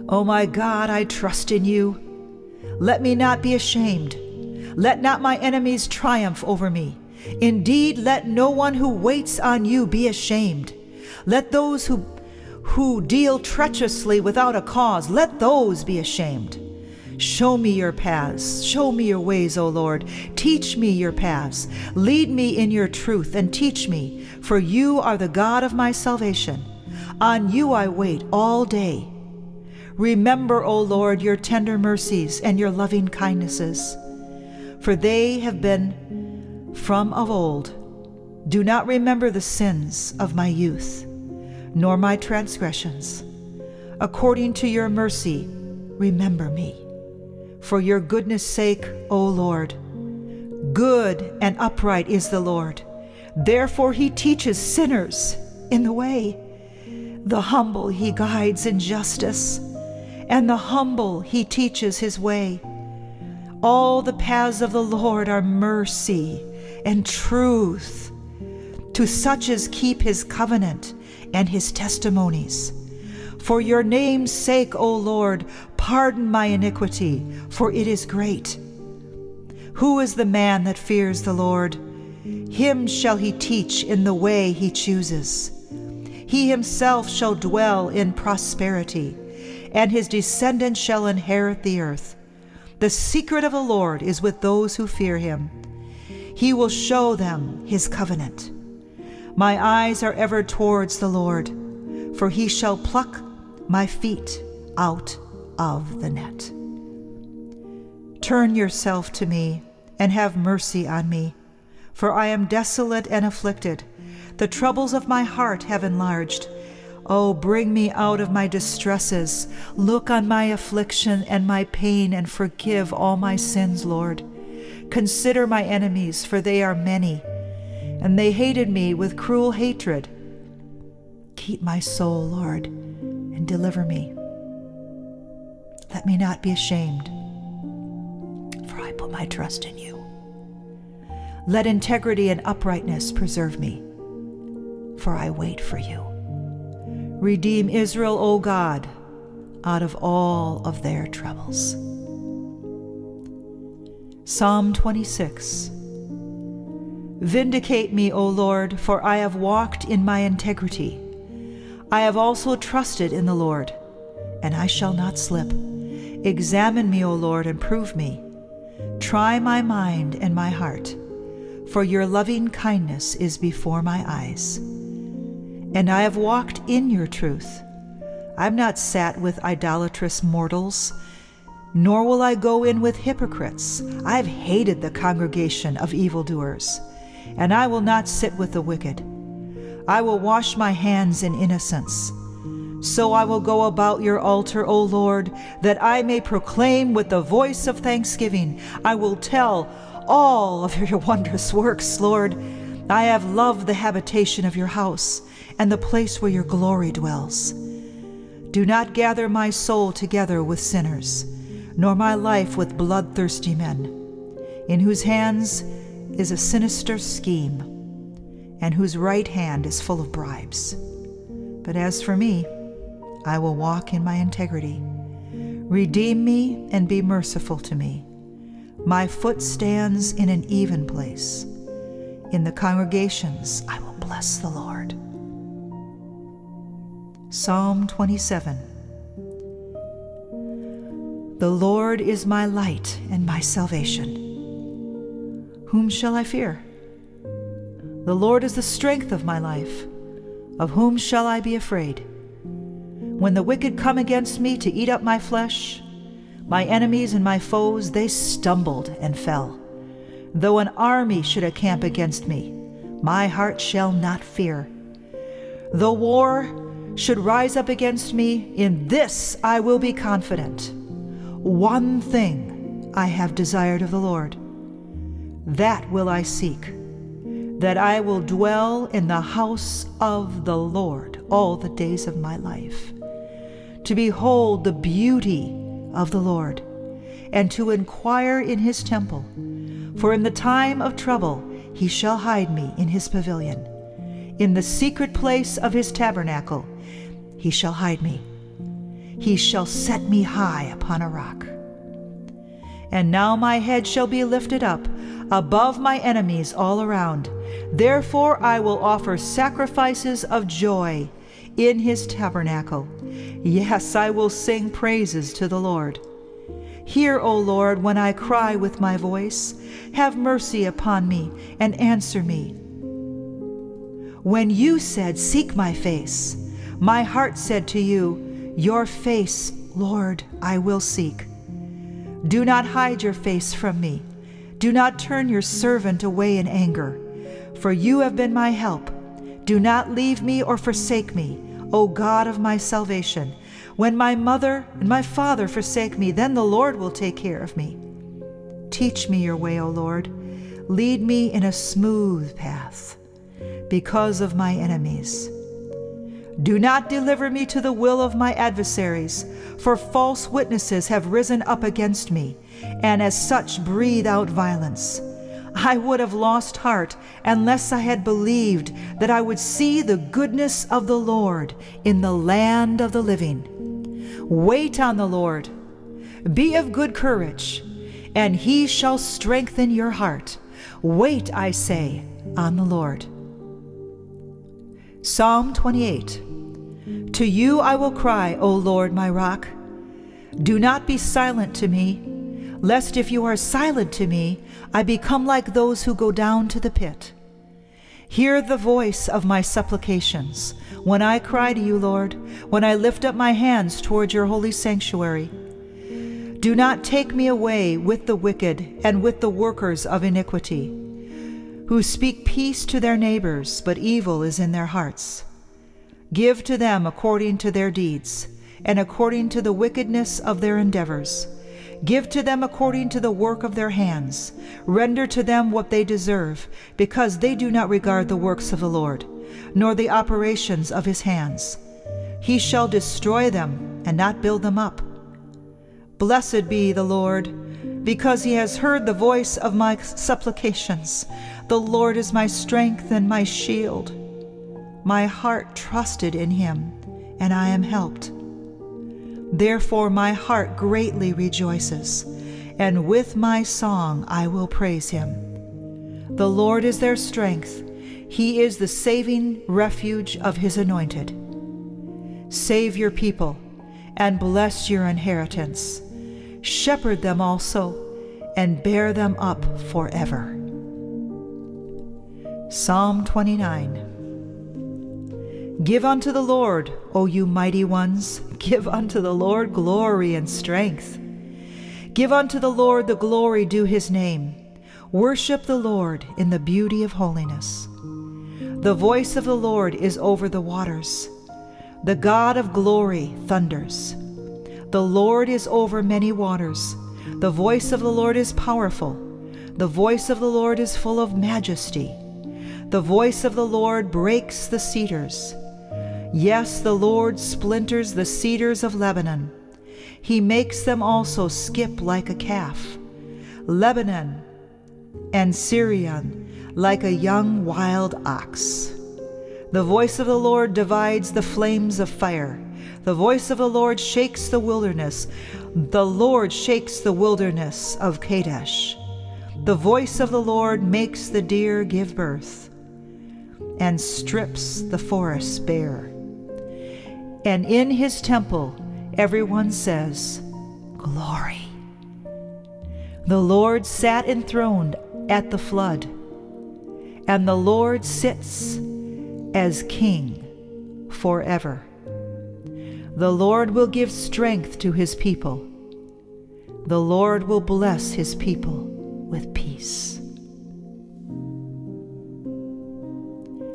O my God, I trust in you. Let me not be ashamed. Let not my enemies triumph over me. Indeed, let no one who waits on you be ashamed. Let those who deal treacherously without a cause, let those be ashamed. Show me your paths. Show me your ways, O Lord. Teach me your paths. Lead me in your truth and teach me, for you are the God of my salvation. On you I wait all day. Remember, O Lord, your tender mercies and your loving kindnesses, for they have been from of old. Do not remember the sins of my youth, nor my transgressions. According to your mercy, remember me. For your goodness' sake, O Lord, good and upright is the Lord. Therefore he teaches sinners in the way. The humble he guides in justice, and the humble he teaches his way. All the paths of the Lord are mercy and truth to such as keep his covenant and his testimonies. For your name's sake, O Lord, pardon my iniquity, for it is great. Who is the man that fears the Lord? Him shall he teach in the way he chooses. He himself shall dwell in prosperity, and his descendants shall inherit the earth. The secret of the Lord is with those who fear him. He will show them his covenant. My eyes are ever towards the Lord, for he shall pluck my feet out of the net. Turn yourself to me and have mercy on me, for I am desolate and afflicted. The troubles of my heart have enlarged. Oh, bring me out of my distresses. Look on my affliction and my pain and forgive all my sins, Lord. Consider my enemies, for they are many, and they hated me with cruel hatred. Keep my soul, Lord, and deliver me. Let me not be ashamed, for I put my trust in you. Let integrity and uprightness preserve me, for I wait for you. Redeem Israel, O God, out of all of their troubles. Psalm 26. Vindicate me, O Lord, for I have walked in my integrity. I have also trusted in the Lord, and I shall not slip. Examine me, O Lord, and prove me. Try my mind and my heart, for your loving kindness is before my eyes. And I have walked in your truth. I have not sat with idolatrous mortals, nor will I go in with hypocrites. I have hated the congregation of evildoers, and I will not sit with the wicked. I will wash my hands in innocence. So I will go about your altar, O Lord, that I may proclaim with the voice of thanksgiving. I will tell all of your wondrous works, Lord. I have loved the habitation of your house and the place where your glory dwells. Do not gather my soul together with sinners, nor my life with bloodthirsty men, in whose hands is a sinister scheme, and whose right hand is full of bribes. But as for me, I will walk in my integrity. Redeem me and be merciful to me. My foot stands in an even place. In the congregations, I will bless the Lord. Psalm 27. The Lord is my light and my salvation. Whom shall I fear? The Lord is the strength of my life. Of whom shall I be afraid? When the wicked come against me to eat up my flesh, my enemies and my foes, they stumbled and fell. Though an army should encamp against me, my heart shall not fear. Though war should rise up against me, in this I will be confident. One thing I have desired of the Lord, that will I seek, that I will dwell in the house of the Lord all the days of my life, to behold the beauty of the Lord, and to inquire in his temple. For in the time of trouble he shall hide me in his pavilion. In the secret place of his tabernacle he shall hide me. He shall set me high upon a rock. And now my head shall be lifted up above my enemies all around. Therefore I will offer sacrifices of joy in his tabernacle. Yes, I will sing praises to the Lord. Hear, O Lord, when I cry with my voice. Have mercy upon me and answer me. When you said, "Seek my face," my heart said to you, "Your face, Lord, I will seek." Do not hide your face from me. Do not turn your servant away in anger, for you have been my help. Do not leave me or forsake me, O God of my salvation. When my mother and my father forsake me, then the Lord will take care of me. Teach me your way, O Lord. Lead me in a smooth path because of my enemies. Do not deliver me to the will of my adversaries, for false witnesses have risen up against me, and as such breathe out violence. I would have lost heart unless I had believed that I would see the goodness of the Lord in the land of the living. Wait on the Lord, be of good courage, and he shall strengthen your heart. Wait, I say, on the Lord. Psalm 28. To you I will cry, O Lord, my rock. Do not be silent to me, lest if you are silent to me, I become like those who go down to the pit. Hear the voice of my supplications when I cry to you, Lord, when I lift up my hands toward your holy sanctuary. Do not take me away with the wicked and with the workers of iniquity, who speak peace to their neighbors, but evil is in their hearts. Give to them according to their deeds, and according to the wickedness of their endeavors. Give to them according to the work of their hands. Render to them what they deserve, because they do not regard the works of the Lord, nor the operations of his hands. He shall destroy them and not build them up. Blessed be the Lord, because he has heard the voice of my supplications. The Lord is my strength and my shield. My heart trusted in him, and I am helped. Therefore my heart greatly rejoices, and with my song I will praise him. The Lord is their strength. He is the saving refuge of his anointed. Save your people and bless your inheritance. Shepherd them also and bear them up forever. Psalm 29. Give unto the Lord, O you mighty ones, give unto the Lord glory and strength. Give unto the Lord the glory due his name. Worship the Lord in the beauty of holiness. The voice of the Lord is over the waters. The God of glory thunders. The Lord is over many waters. The voice of the Lord is powerful. The voice of the Lord is full of majesty. The voice of the Lord breaks the cedars. Yes, the Lord splinters the cedars of Lebanon. He makes them also skip like a calf, Lebanon and Syrian like a young wild ox. The voice of the Lord divides the flames of fire. The voice of the Lord shakes the wilderness. The Lord shakes the wilderness of Kadesh. The voice of the Lord makes the deer give birth and strips the forests bare. And in his temple, everyone says, "Glory." The Lord sat enthroned at the flood, and the Lord sits as king forever. The Lord will give strength to his people. The Lord will bless his people with peace.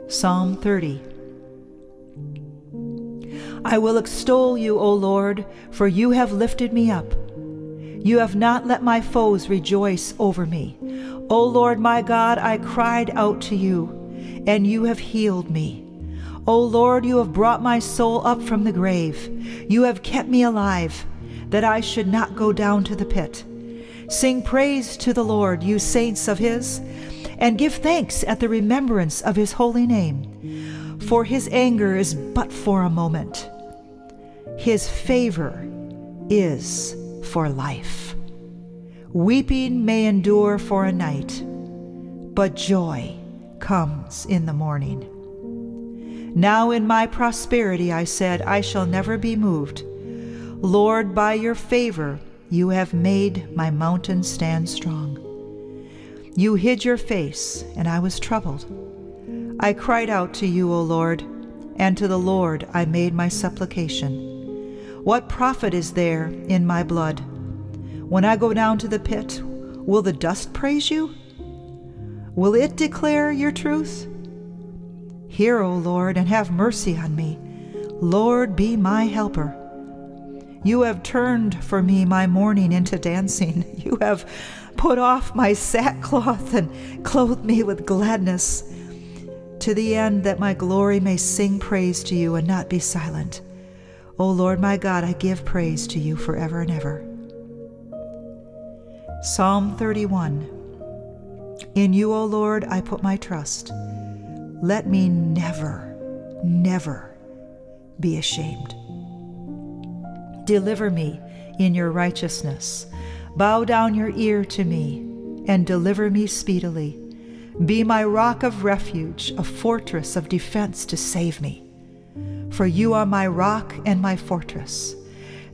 Psalm 30. I will extol you, O Lord, for you have lifted me up. You have not let my foes rejoice over me. O Lord my God, I cried out to you, and you have healed me. O Lord, you have brought my soul up from the grave. You have kept me alive, that I should not go down to the pit. Sing praise to the Lord, you saints of his, and give thanks at the remembrance of his holy name. For his anger is but for a moment. His favor is for life. Weeping may endure for a night, but joy comes in the morning. Now in my prosperity I said, I shall never be moved. Lord, by your favor you have made my mountain stand strong. You hid your face, and I was troubled. I cried out to you, O Lord, and to the Lord I made my supplication. What profit is there in my blood? When I go down to the pit, will the dust praise you? Will it declare your truth? Hear, O Lord, and have mercy on me. Lord, be my helper. You have turned for me my mourning into dancing. You have put off my sackcloth and clothed me with gladness, to the end that my glory may sing praise to you and not be silent. O Lord my God, I give praise to you forever and ever. Psalm 31. In you, O Lord, I put my trust. Let me never, never be ashamed. Deliver me in your righteousness. Bow down your ear to me and deliver me speedily. Be my rock of refuge, a fortress of defense to save me. For you are my rock and my fortress.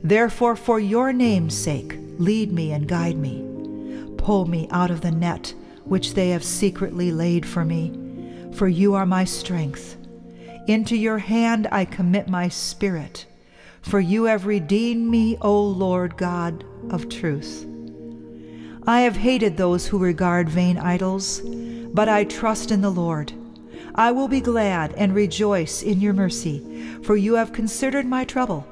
Therefore, for your name's sake, lead me and guide me. Pull me out of the net which they have secretly laid for me. For you are my strength. Into your hand I commit my spirit. For you have redeemed me, O Lord God of truth. I have hated those who regard vain idols, but I trust in the Lord. I will be glad and rejoice in your mercy, for you have considered my trouble.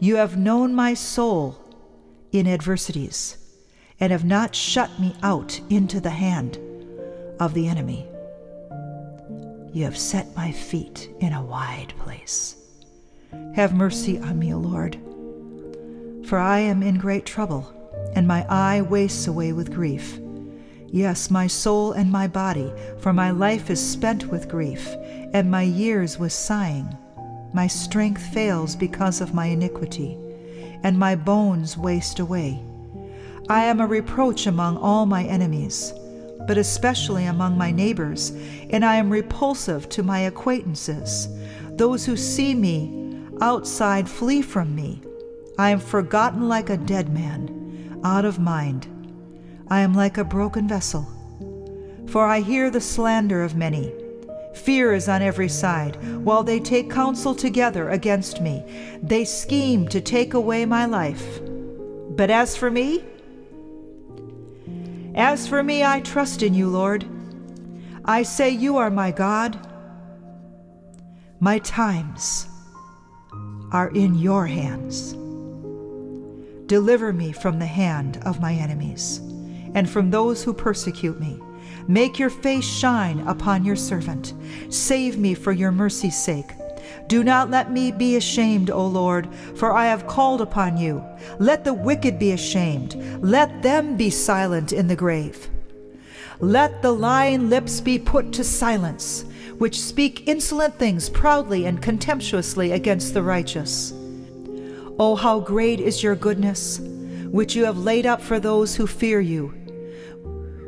You have known my soul in adversities, and have not shut me out into the hand of the enemy. You have set my feet in a wide place. Have mercy on me, O Lord, for I am in great trouble, and my eye wastes away with grief. Yes, my soul and my body, for my life is spent with grief, and my years with sighing. My strength fails because of my iniquity, and my bones waste away. I am a reproach among all my enemies, but especially among my neighbors, and I am repulsive to my acquaintances. Those who see me outside flee from me. I am forgotten like a dead man, out of mind. I am like a broken vessel, for I hear the slander of many. Fear is on every side, while they take counsel together against me. They scheme to take away my life. But as for me, I trust in you, Lord. I say you are my God. My times are in your hands. Deliver me from the hand of my enemies, and from those who persecute me. Make your face shine upon your servant. Save me for your mercy's sake. Do not let me be ashamed, O Lord, for I have called upon you. Let the wicked be ashamed. Let them be silent in the grave. Let the lying lips be put to silence, which speak insolent things proudly and contemptuously against the righteous. O how great is your goodness, which you have laid up for those who fear you,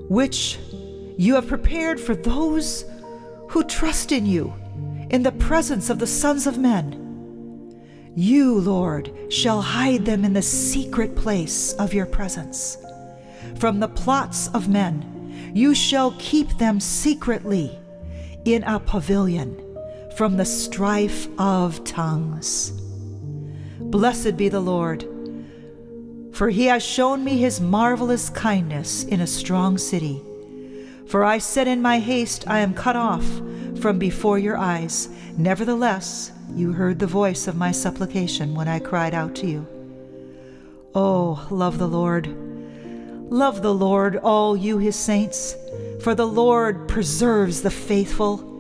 which you have prepared for those who trust in you, in the presence of the sons of men. You, Lord, shall hide them in the secret place of your presence. From the plots of men, you shall keep them secretly in a pavilion, from the strife of tongues. Blessed be the Lord, for he has shown me his marvelous kindness in a strong city. For I said in my haste, I am cut off from before your eyes. Nevertheless, you heard the voice of my supplication when I cried out to you. Oh, love the Lord. Love the Lord, all you his saints, for the Lord preserves the faithful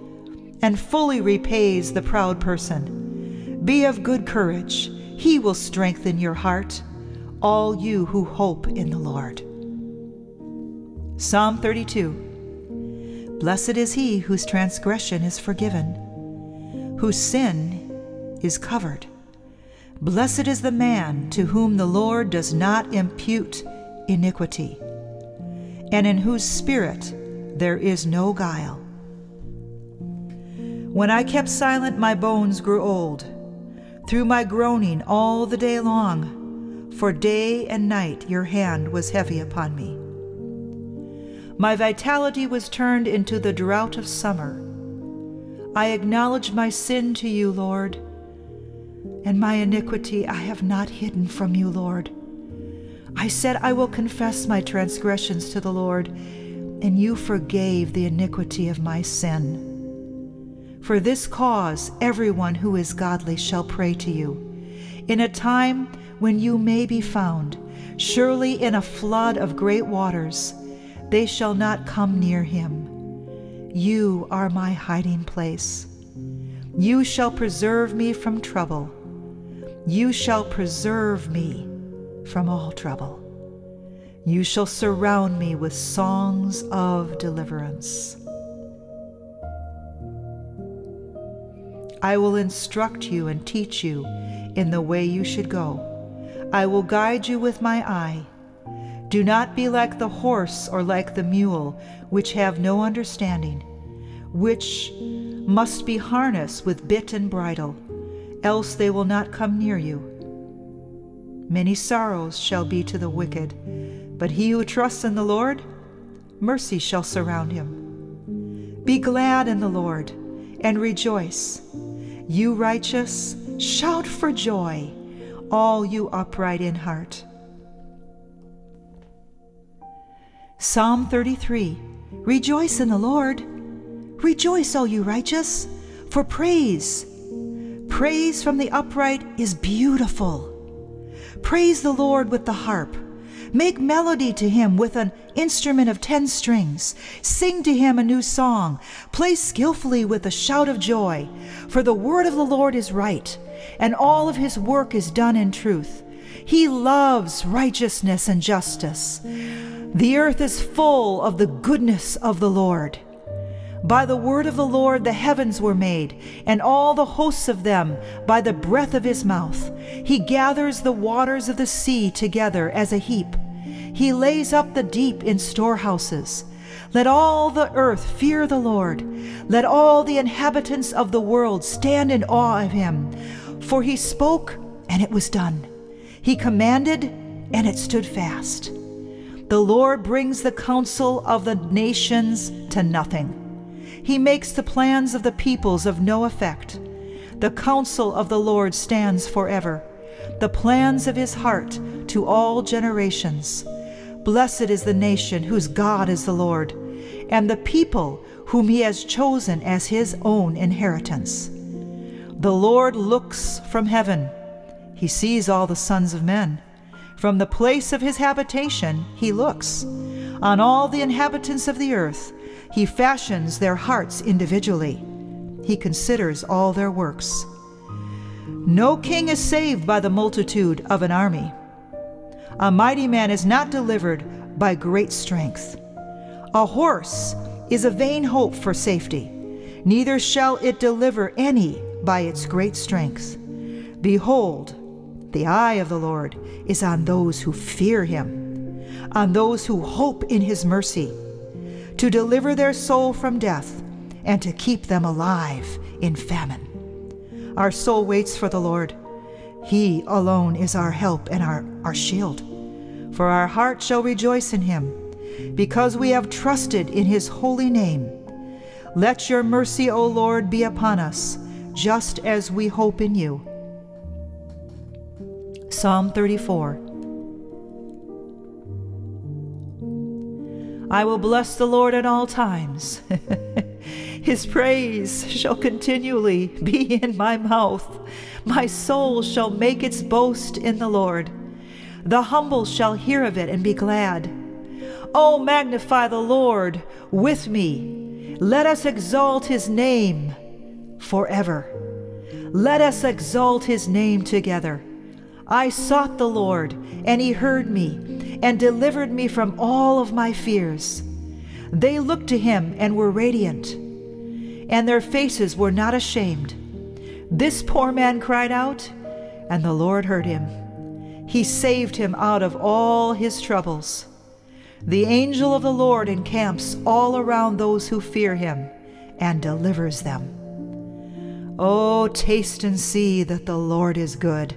and fully repays the proud person. Be of good courage. He will strengthen your heart, all you who hope in the Lord. Psalm 32. Blessed is he whose transgression is forgiven, whose sin is covered. Blessed is the man to whom the Lord does not impute iniquity, and in whose spirit there is no guile. When I kept silent, my bones grew old, through my groaning all the day long, for day and night your hand was heavy upon me. My vitality was turned into the drought of summer. I acknowledge my sin to you, Lord, and my iniquity I have not hidden from you, Lord. I said, I will confess my transgressions to the Lord, and you forgave the iniquity of my sin. For this cause, everyone who is godly shall pray to you. In a time when you may be found, surely in a flood of great waters, they shall not come near him. You are my hiding place. You shall preserve me from trouble. You shall preserve me from all trouble. You shall surround me with songs of deliverance. I will instruct you and teach you in the way you should go. I will guide you with my eye. Do not be like the horse or like the mule, which have no understanding, which must be harnessed with bit and bridle, else they will not come near you. Many sorrows shall be to the wicked, but he who trusts in the Lord, mercy shall surround him. Be glad in the Lord and rejoice. You righteous, shout for joy, all you upright in heart. Psalm 33. Rejoice in the Lord. Rejoice, all you righteous, for praise. Praise from the upright is beautiful. Praise the Lord with the harp. Make melody to him with an instrument of 10 strings. Sing to him a new song. Play skillfully with a shout of joy. For the word of the Lord is right, and all of his work is done in truth. He loves righteousness and justice. The earth is full of the goodness of the Lord. By the word of the Lord the heavens were made, and all the hosts of them by the breath of his mouth. He gathers the waters of the sea together as a heap. He lays up the deep in storehouses. Let all the earth fear the Lord. Let all the inhabitants of the world stand in awe of him. For he spoke, and it was done. He commanded, and it stood fast. The Lord brings the counsel of the nations to nothing. He makes the plans of the peoples of no effect. The counsel of the Lord stands forever, the plans of his heart to all generations. Blessed is the nation whose God is the Lord, and the people whom he has chosen as his own inheritance. The Lord looks from heaven. He sees all the sons of men. From the place of his habitation he looks. On all the inhabitants of the earth, he fashions their hearts individually. He considers all their works. No king is saved by the multitude of an army. A mighty man is not delivered by great strength. A horse is a vain hope for safety, neither shall it deliver any by its great strength. Behold, the eye of the Lord is on those who fear him, on those who hope in his mercy, to deliver their soul from death and to keep them alive in famine. Our soul waits for the Lord. He alone is our help and our shield. For our heart shall rejoice in him, because we have trusted in his holy name. Let your mercy, O Lord, be upon us, just as we hope in you. Psalm 34. I will bless the Lord at all times. His praise shall continually be in my mouth. My soul shall make its boast in the Lord. The humble shall hear of it and be glad. Oh, magnify the Lord with me. Let us exalt his name forever. Let us exalt his name together. I sought the Lord, and he heard me, and delivered me from all of my fears. They looked to him and were radiant, and their faces were not ashamed. This poor man cried out, and the Lord heard him. He saved him out of all his troubles. The angel of the Lord encamps all around those who fear him, and delivers them. Oh, taste and see that the Lord is good.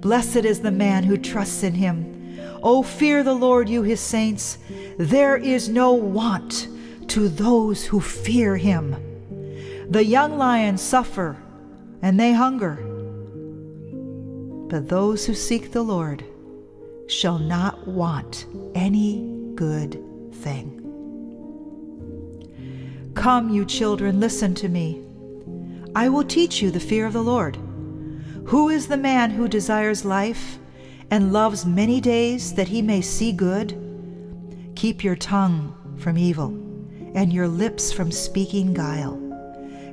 Blessed is the man who trusts in him. O fear the Lord, you his saints. There is no want to those who fear him. The young lions suffer, and they hunger. But those who seek the Lord shall not want any good thing. Come, you children, listen to me. I will teach you the fear of the Lord. Who is the man who desires life and loves many days that he may see good? Keep your tongue from evil and your lips from speaking guile.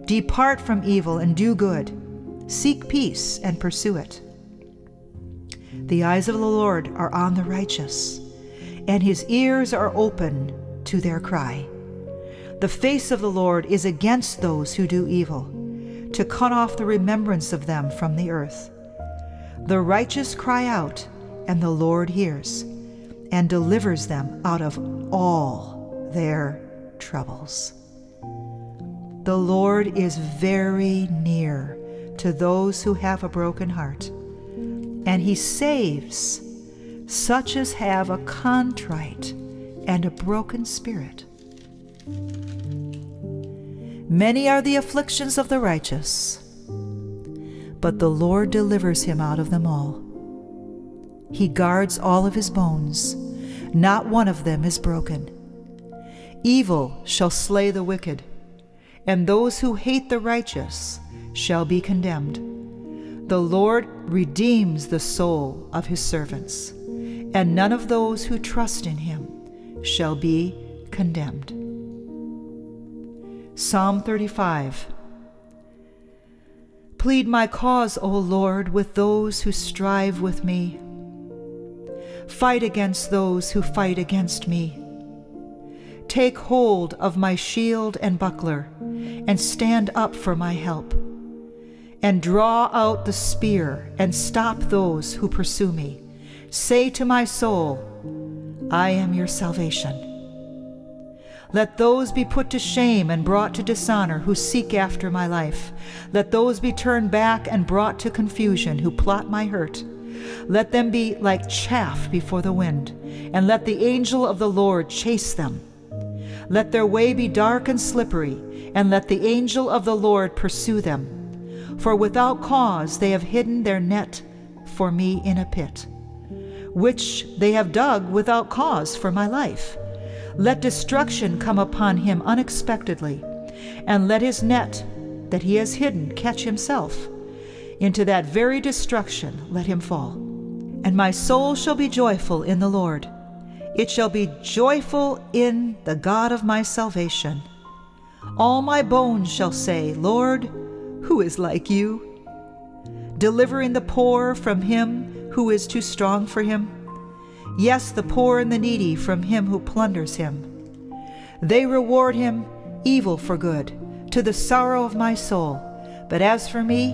Depart from evil and do good. Seek peace and pursue it. The eyes of the Lord are on the righteous, and his ears are open to their cry. The face of the Lord is against those who do evil, to cut off the remembrance of them from the earth. The righteous cry out, and the Lord hears, and delivers them out of all their troubles. The Lord is very near to those who have a broken heart, and he saves such as have a contrite and a broken spirit. Many are the afflictions of the righteous, but the Lord delivers him out of them all. He guards all of his bones, not one of them is broken. Evil shall slay the wicked, and those who hate the righteous shall be condemned. The Lord redeems the soul of his servants, and none of those who trust in him shall be condemned. Psalm 35. Plead my cause, O Lord, with those who strive with me. Fight against those who fight against me. Take hold of my shield and buckler, and stand up for my help. And draw out the spear, and stop those who pursue me. Say to my soul, I am your salvation. Let those be put to shame and brought to dishonor who seek after my life. Let those be turned back and brought to confusion who plot my hurt. Let them be like chaff before the wind, and let the angel of the Lord chase them. Let their way be dark and slippery, and let the angel of the Lord pursue them. For without cause they have hidden their net for me in a pit, which they have dug without cause for my life. Let destruction come upon him unexpectedly, and let his net that he has hidden catch himself. Into that very destruction let him fall. And my soul shall be joyful in the Lord. It shall be joyful in the God of my salvation. All my bones shall say, Lord, who is like you? Delivering the poor from him who is too strong for him. Yes, the poor and the needy from him who plunders him. They reward him evil for good, to the sorrow of my soul. But as for me,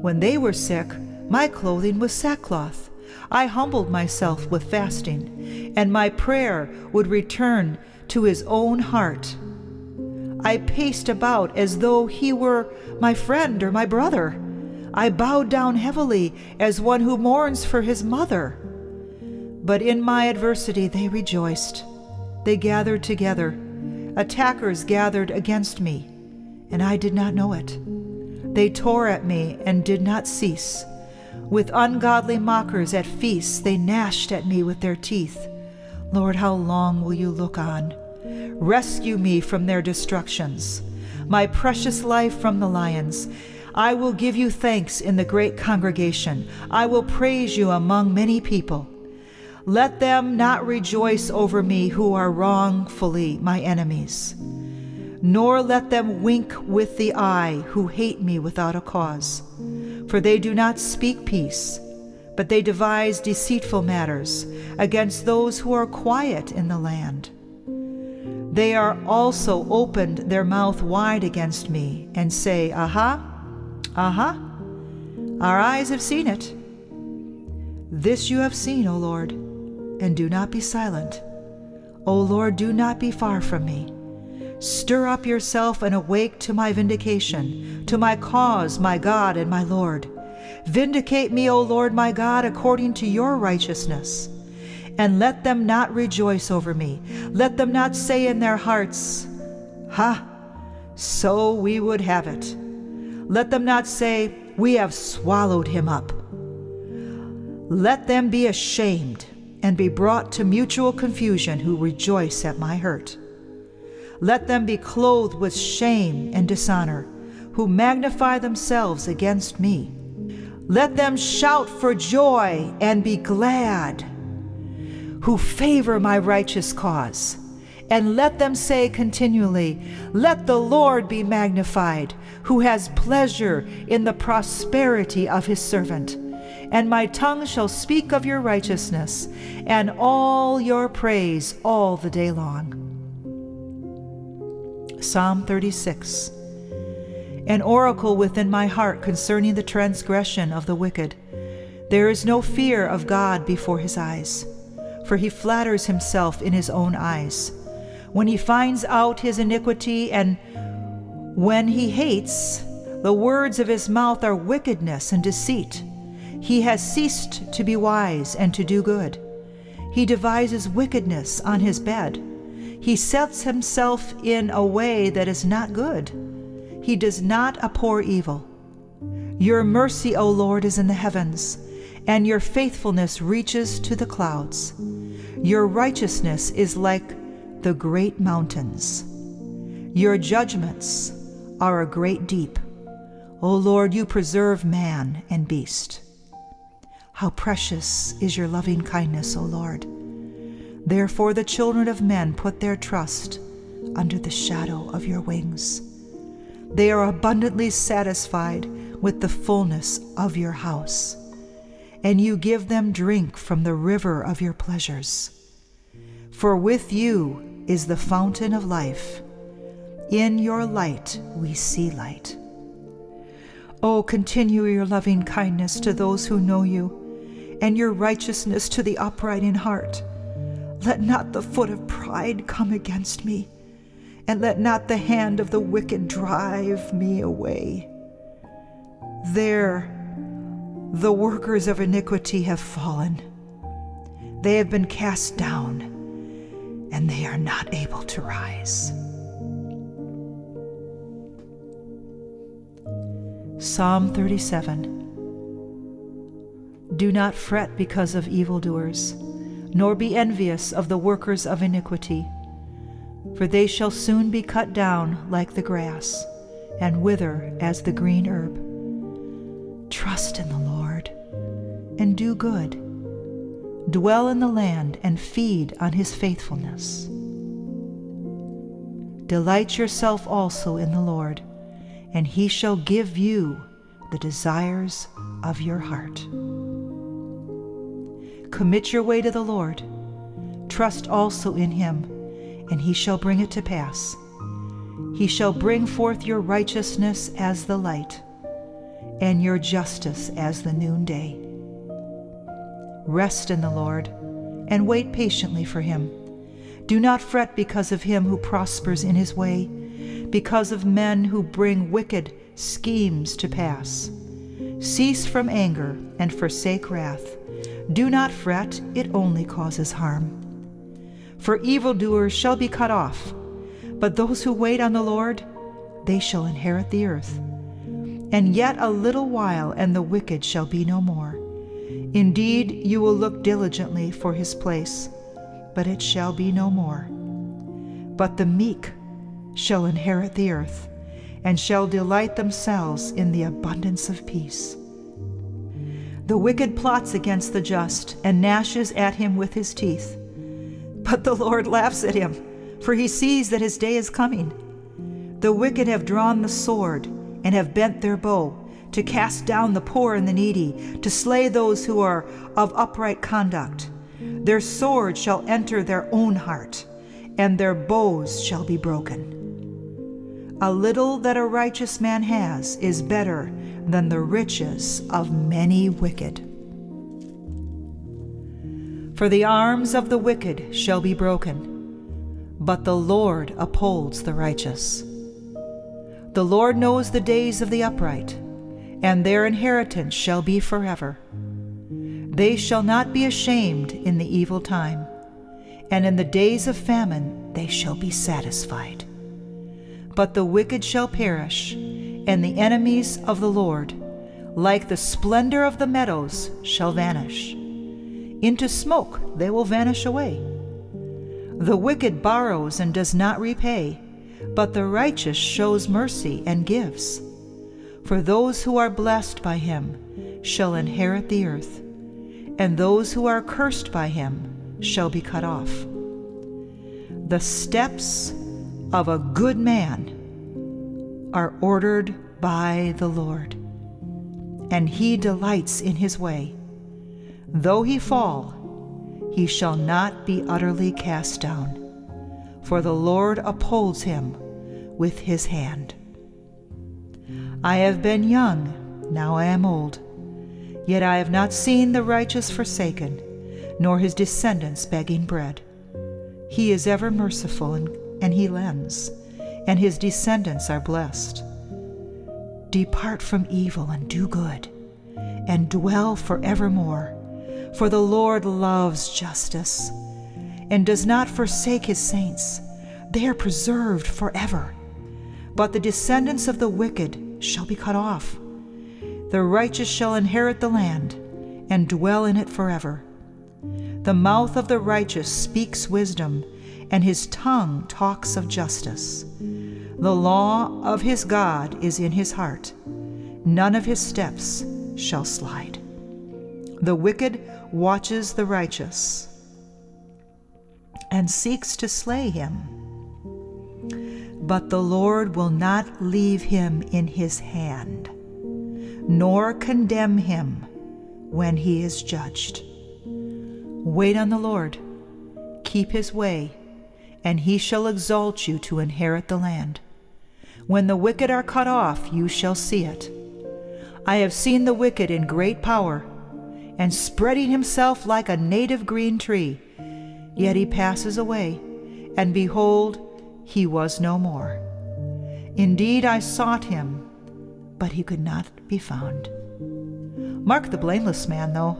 when they were sick, my clothing was sackcloth. I humbled myself with fasting, and my prayer would return to his own heart. I paced about as though he were my friend or my brother. I bowed down heavily as one who mourns for his mother. But in my adversity they rejoiced. They gathered together. Attackers gathered against me, and I did not know it. They tore at me and did not cease. With ungodly mockers at feasts, they gnashed at me with their teeth. Lord, how long will you look on? Rescue me from their destructions, my precious life from the lions. I will give you thanks in the great congregation. I will praise you among many people. Let them not rejoice over me who are wrongfully my enemies, nor let them wink with the eye who hate me without a cause. For they do not speak peace, but they devise deceitful matters against those who are quiet in the land. They are also opened their mouth wide against me and say, Aha! Aha! Our eyes have seen it. This you have seen, O Lord, and do not be silent. O Lord, do not be far from me. Stir up yourself and awake to my vindication, to my cause, my God and my Lord. Vindicate me, O Lord, my God, according to your righteousness, and let them not rejoice over me. Let them not say in their hearts, Ha! So we would have it. Let them not say, We have swallowed him up. Let them be ashamed and be brought to mutual confusion who rejoice at my hurt. Let them be clothed with shame and dishonor who magnify themselves against me. Let them shout for joy and be glad who favor my righteous cause. And let them say continually, Let the Lord be magnified, who has pleasure in the prosperity of his servant. And my tongue shall speak of your righteousness, and all your praise all the day long. Psalm 36. An oracle within my heart concerning the transgression of the wicked. There is no fear of God before his eyes, for he flatters himself in his own eyes. When he finds out his iniquity and when he hates, the words of his mouth are wickedness and deceit. He has ceased to be wise and to do good. He devises wickedness on his bed. He sets himself in a way that is not good. He does not abhor evil. Your mercy, O Lord, is in the heavens, and your faithfulness reaches to the clouds. Your righteousness is like the great mountains. Your judgments are a great deep. O Lord, you preserve man and beast. How precious is your loving kindness, O Lord. Therefore the children of men put their trust under the shadow of your wings. They are abundantly satisfied with the fullness of your house, and you give them drink from the river of your pleasures. For with you is the fountain of life. In your light we see light. Oh, continue your loving kindness to those who know you, and your righteousness to the upright in heart. Let not the foot of pride come against me, and let not the hand of the wicked drive me away. There, the workers of iniquity have fallen. They have been cast down, and they are not able to rise. Psalm 37. Do not fret because of evildoers, nor be envious of the workers of iniquity, for they shall soon be cut down like the grass, and wither as the green herb. Trust in the Lord, and do good. Dwell in the land, and feed on his faithfulness. Delight yourself also in the Lord, and he shall give you the desires of your heart. Commit your way to the Lord, trust also in him, and he shall bring it to pass. He shall bring forth your righteousness as the light, and your justice as the noonday. Rest in the Lord, and wait patiently for him. Do not fret because of him who prospers in his way, because of men who bring wicked schemes to pass. Cease from anger and forsake wrath. Do not fret, it only causes harm. For evildoers shall be cut off, but those who wait on the Lord, they shall inherit the earth. and yet a little while, and the wicked shall be no more. Indeed, you will look diligently for his place, but it shall be no more. But the meek shall inherit the earth, and shall delight themselves in the abundance of peace. The wicked plots against the just, and gnashes at him with his teeth. But the Lord laughs at him, for he sees that his day is coming. The wicked have drawn the sword, and have bent their bow, to cast down the poor and the needy, to slay those who are of upright conduct. Their sword shall enter their own heart, and their bows shall be broken. A little that a righteous man has is better than the riches of many wicked. For the arms of the wicked shall be broken, but the Lord upholds the righteous. The Lord knows the days of the upright, and their inheritance shall be forever. They shall not be ashamed in the evil time, and in the days of famine they shall be satisfied. But the wicked shall perish, and the enemies of the Lord, like the splendor of the meadows, shall vanish. Into smoke they will vanish away. The wicked borrows and does not repay, but the righteous shows mercy and gives. For those who are blessed by him shall inherit the earth, and those who are cursed by him shall be cut off. The steps of a good man are ordered by the Lord, and he delights in his way. Though he fall, he shall not be utterly cast down, for the Lord upholds him with his hand. I have been young, now I am old, yet I have not seen the righteous forsaken, nor his descendants begging bread. He is ever merciful, and he lends, and his descendants are blessed. Depart from evil and do good, and dwell forevermore, for the Lord loves justice, and does not forsake his saints. They are preserved forever. But the descendants of the wicked shall be cut off. The righteous shall inherit the land, and dwell in it forever. The mouth of the righteous speaks wisdom, and his tongue talks of justice. The law of his God is in his heart. None of his steps shall slide. The wicked watches the righteous, and seeks to slay him. But the Lord will not leave him in his hand, nor condemn him when he is judged. Wait on the Lord, keep his way, and he shall exalt you to inherit the land. When the wicked are cut off, you shall see it. I have seen the wicked in great power, and spreading himself like a native green tree. Yet he passes away, and behold, he was no more. Indeed, I sought him, but he could not be found. Mark the blameless man, though,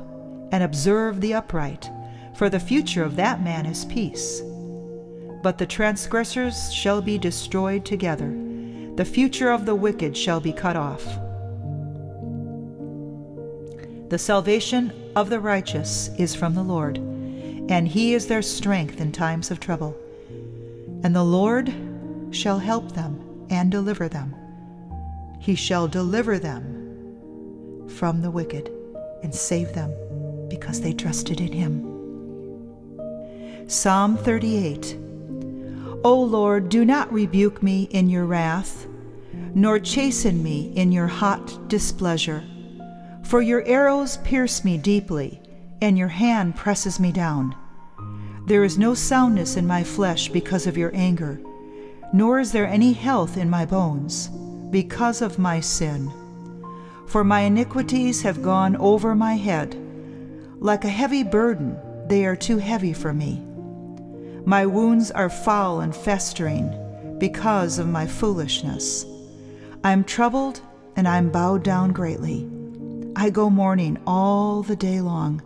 and observe the upright, for the future of that man is peace. But the transgressors shall be destroyed together. The future of the wicked shall be cut off. The salvation of the righteous is from the Lord, and he is their strength in times of trouble. And the Lord shall help them and deliver them. He shall deliver them from the wicked and save them, because they trusted in him. Psalm 38. O Lord, do not rebuke me in your wrath, nor chasten me in your hot displeasure. For your arrows pierce me deeply, and your hand presses me down. There is no soundness in my flesh because of your anger, nor is there any health in my bones because of my sin. For my iniquities have gone over my head. Like a heavy burden, they are too heavy for me. My wounds are foul and festering because of my foolishness. I am troubled, and I am bowed down greatly. I go mourning all the day long.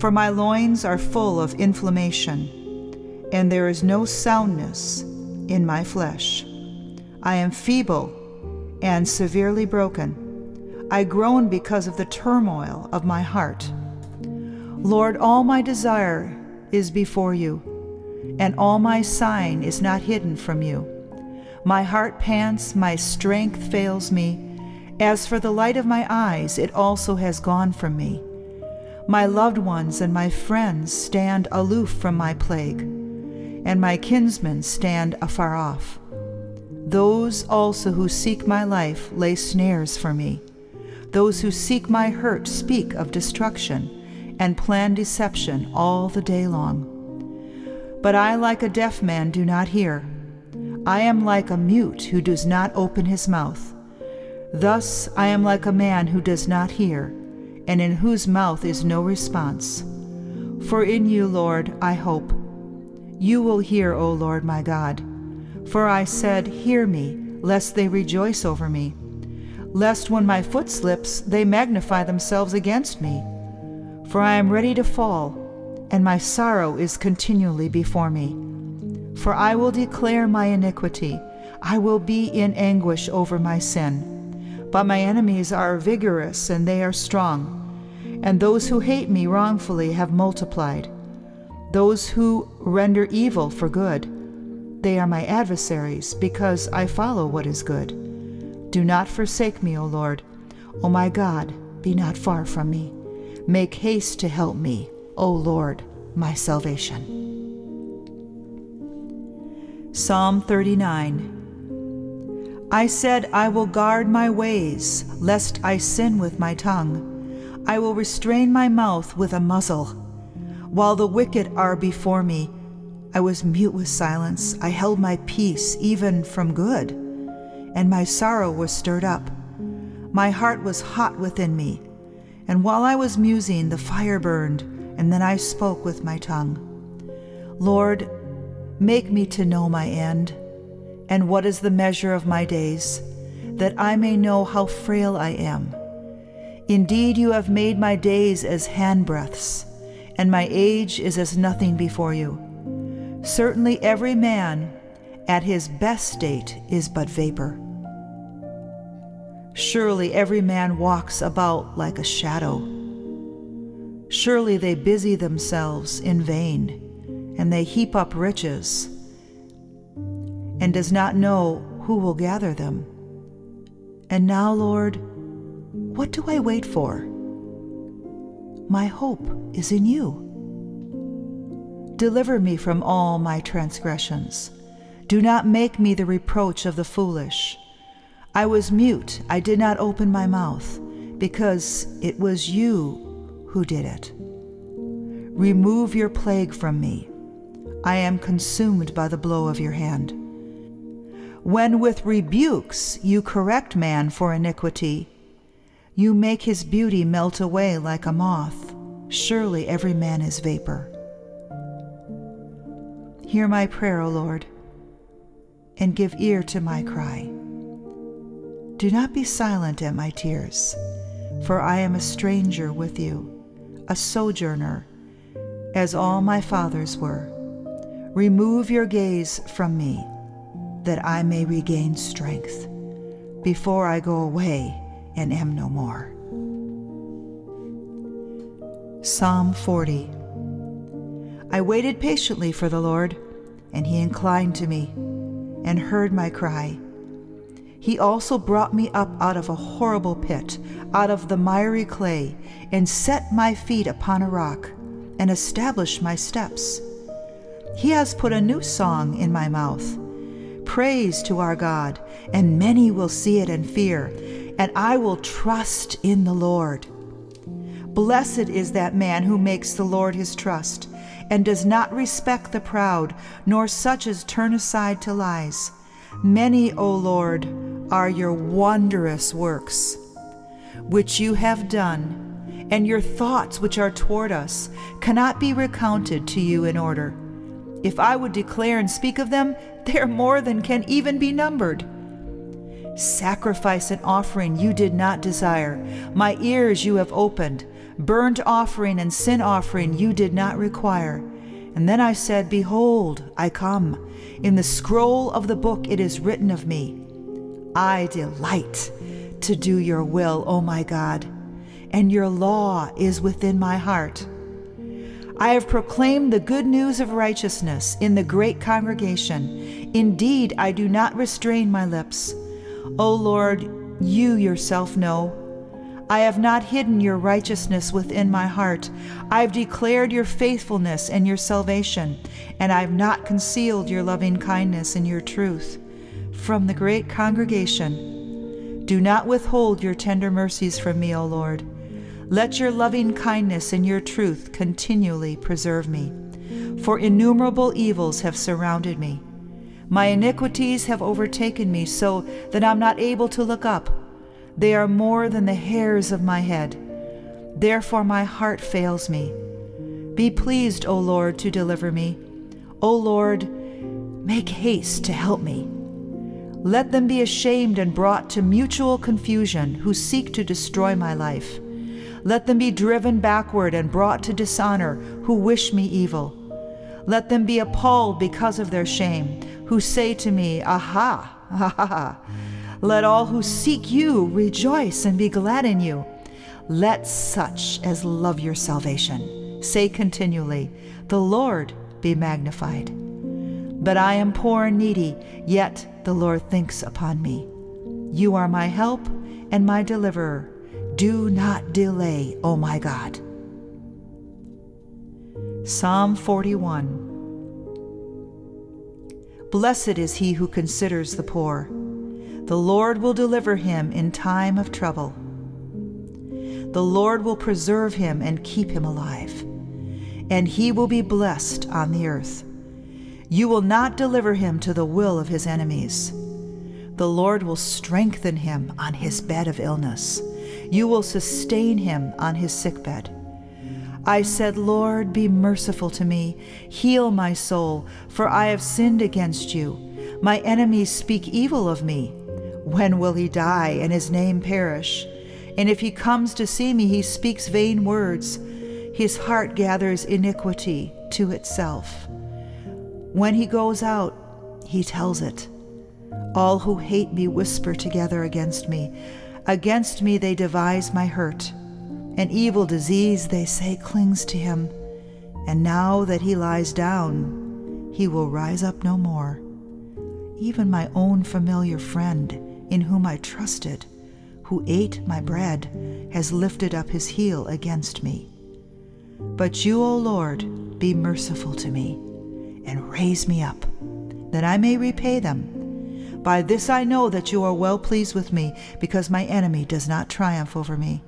For my loins are full of inflammation, and there is no soundness in my flesh. I am feeble, and severely broken. I groan because of the turmoil of my heart. Lord, all my desire is before you, and all my sighing is not hidden from you. My heart pants, my strength fails me. As for the light of my eyes, it also has gone from me. My loved ones and my friends stand aloof from my plague, and my kinsmen stand afar off. Those also who seek my life lay snares for me. Those who seek my hurt speak of destruction and plan deception all the day long. But I, like a deaf man, do not hear. I am like a mute who does not open his mouth. Thus I am like a man who does not hear, and in whose mouth is no response. For in you, Lord, I hope. You will hear, O Lord my God. For I said, hear me, lest they rejoice over me, lest when my foot slips, they magnify themselves against me. For I am ready to fall, and my sorrow is continually before me. For I will declare my iniquity, I will be in anguish over my sin. But my enemies are vigorous, and they are strong, and those who hate me wrongfully have multiplied. Those who render evil for good, they are my adversaries, because I follow what is good. Do not forsake me, O Lord. O my God, be not far from me. Make haste to help me, O Lord, my salvation. Psalm 39. I said, I will guard my ways, lest I sin with my tongue. I will restrain my mouth with a muzzle. While the wicked are before me, I was mute with silence. I held my peace even from good, and my sorrow was stirred up. My heart was hot within me, and while I was musing, the fire burned, and then I spoke with my tongue. Lord, make me to know my end, and what is the measure of my days, that I may know how frail I am. Indeed, you have made my days as handbreadths, and my age is as nothing before you. Certainly every man at his best state is but vapor. Surely every man walks about like a shadow. Surely they busy themselves in vain, and they heap up riches, and does not know who will gather them. And now, Lord, what do I wait for? My hope is in you. Deliver me from all my transgressions. Do not make me the reproach of the foolish. I was mute, I did not open my mouth, because it was you who did it. Remove your plague from me. I am consumed by the blow of your hand. When with rebukes you correct man for iniquity, you make his beauty melt away like a moth. Surely every man is vapor. Hear my prayer, O Lord, and give ear to my cry. Do not be silent at my tears, for I am a stranger with you, a sojourner, as all my fathers were. Remove your gaze from me, that I may regain strength, before I go away and am no more. Psalm 40. I waited patiently for the Lord, and he inclined to me and heard my cry. He also brought me up out of a horrible pit, out of the miry clay, and set my feet upon a rock, and established my steps. He has put a new song in my mouth, praise to our God, and many will see it and fear, and I will trust in the Lord. Blessed is that man who makes the Lord his trust, and does not respect the proud, nor such as turn aside to lies. Many, O Lord, are your wondrous works, which you have done, and your thoughts which are toward us cannot be recounted to you in order. If I would declare and speak of them, they are more than can even be numbered. Sacrifice and offering you did not desire. My ears you have opened. Burnt offering and sin offering you did not require. And then I said, behold, I come. In the scroll of the book it is written of me. I delight to do your will, O my God, and your law is within my heart. I have proclaimed the good news of righteousness in the great congregation. Indeed, I do not restrain my lips. O Lord, you yourself know. I have not hidden your righteousness within my heart. I have declared your faithfulness and your salvation, and I have not concealed your loving kindness and your truth from the great congregation. Do not withhold your tender mercies from me, O Lord. Let your loving kindness and your truth continually preserve me, for innumerable evils have surrounded me. My iniquities have overtaken me so that I'm not able to look up. They are more than the hairs of my head. Therefore my heart fails me. Be pleased, O Lord, to deliver me. O Lord, make haste to help me. Let them be ashamed and brought to mutual confusion who seek to destroy my life. Let them be driven backward and brought to dishonor who wish me evil. Let them be appalled because of their shame, who say to me, Aha, aha. Let all who seek you rejoice and be glad in you. Let such as love your salvation say continually, The Lord be magnified. But I am poor and needy, yet the Lord thinks upon me. You are my help and my deliverer. Do not delay, O my God. Psalm 41. Blessed is he who considers the poor. The Lord will deliver him in time of trouble. The Lord will preserve him and keep him alive, and he will be blessed on the earth. You will not deliver him to the will of his enemies. The Lord will strengthen him on his bed of illness. You will sustain him on his sickbed. I said, Lord, be merciful to me. Heal my soul, for I have sinned against you. My enemies speak evil of me. When will he die and his name perish? And if he comes to see me, he speaks vain words. His heart gathers iniquity to itself. When he goes out, he tells it. All who hate me whisper together against me. Against me they devise my hurt. An evil disease, they say, clings to him. And now that he lies down, he will rise up no more. Even my own familiar friend, in whom I trusted, who ate my bread, has lifted up his heel against me. But you, O Lord, be merciful to me, and raise me up, that I may repay them. By this I know that you are well pleased with me, because my enemy does not triumph over me.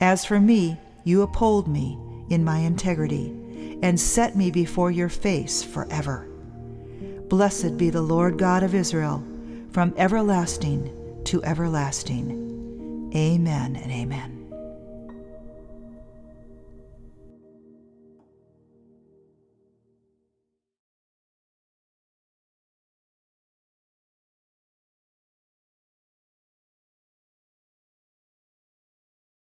As for me, you uphold me in my integrity, and set me before your face forever. Blessed be the Lord God of Israel, from everlasting to everlasting. Amen and amen.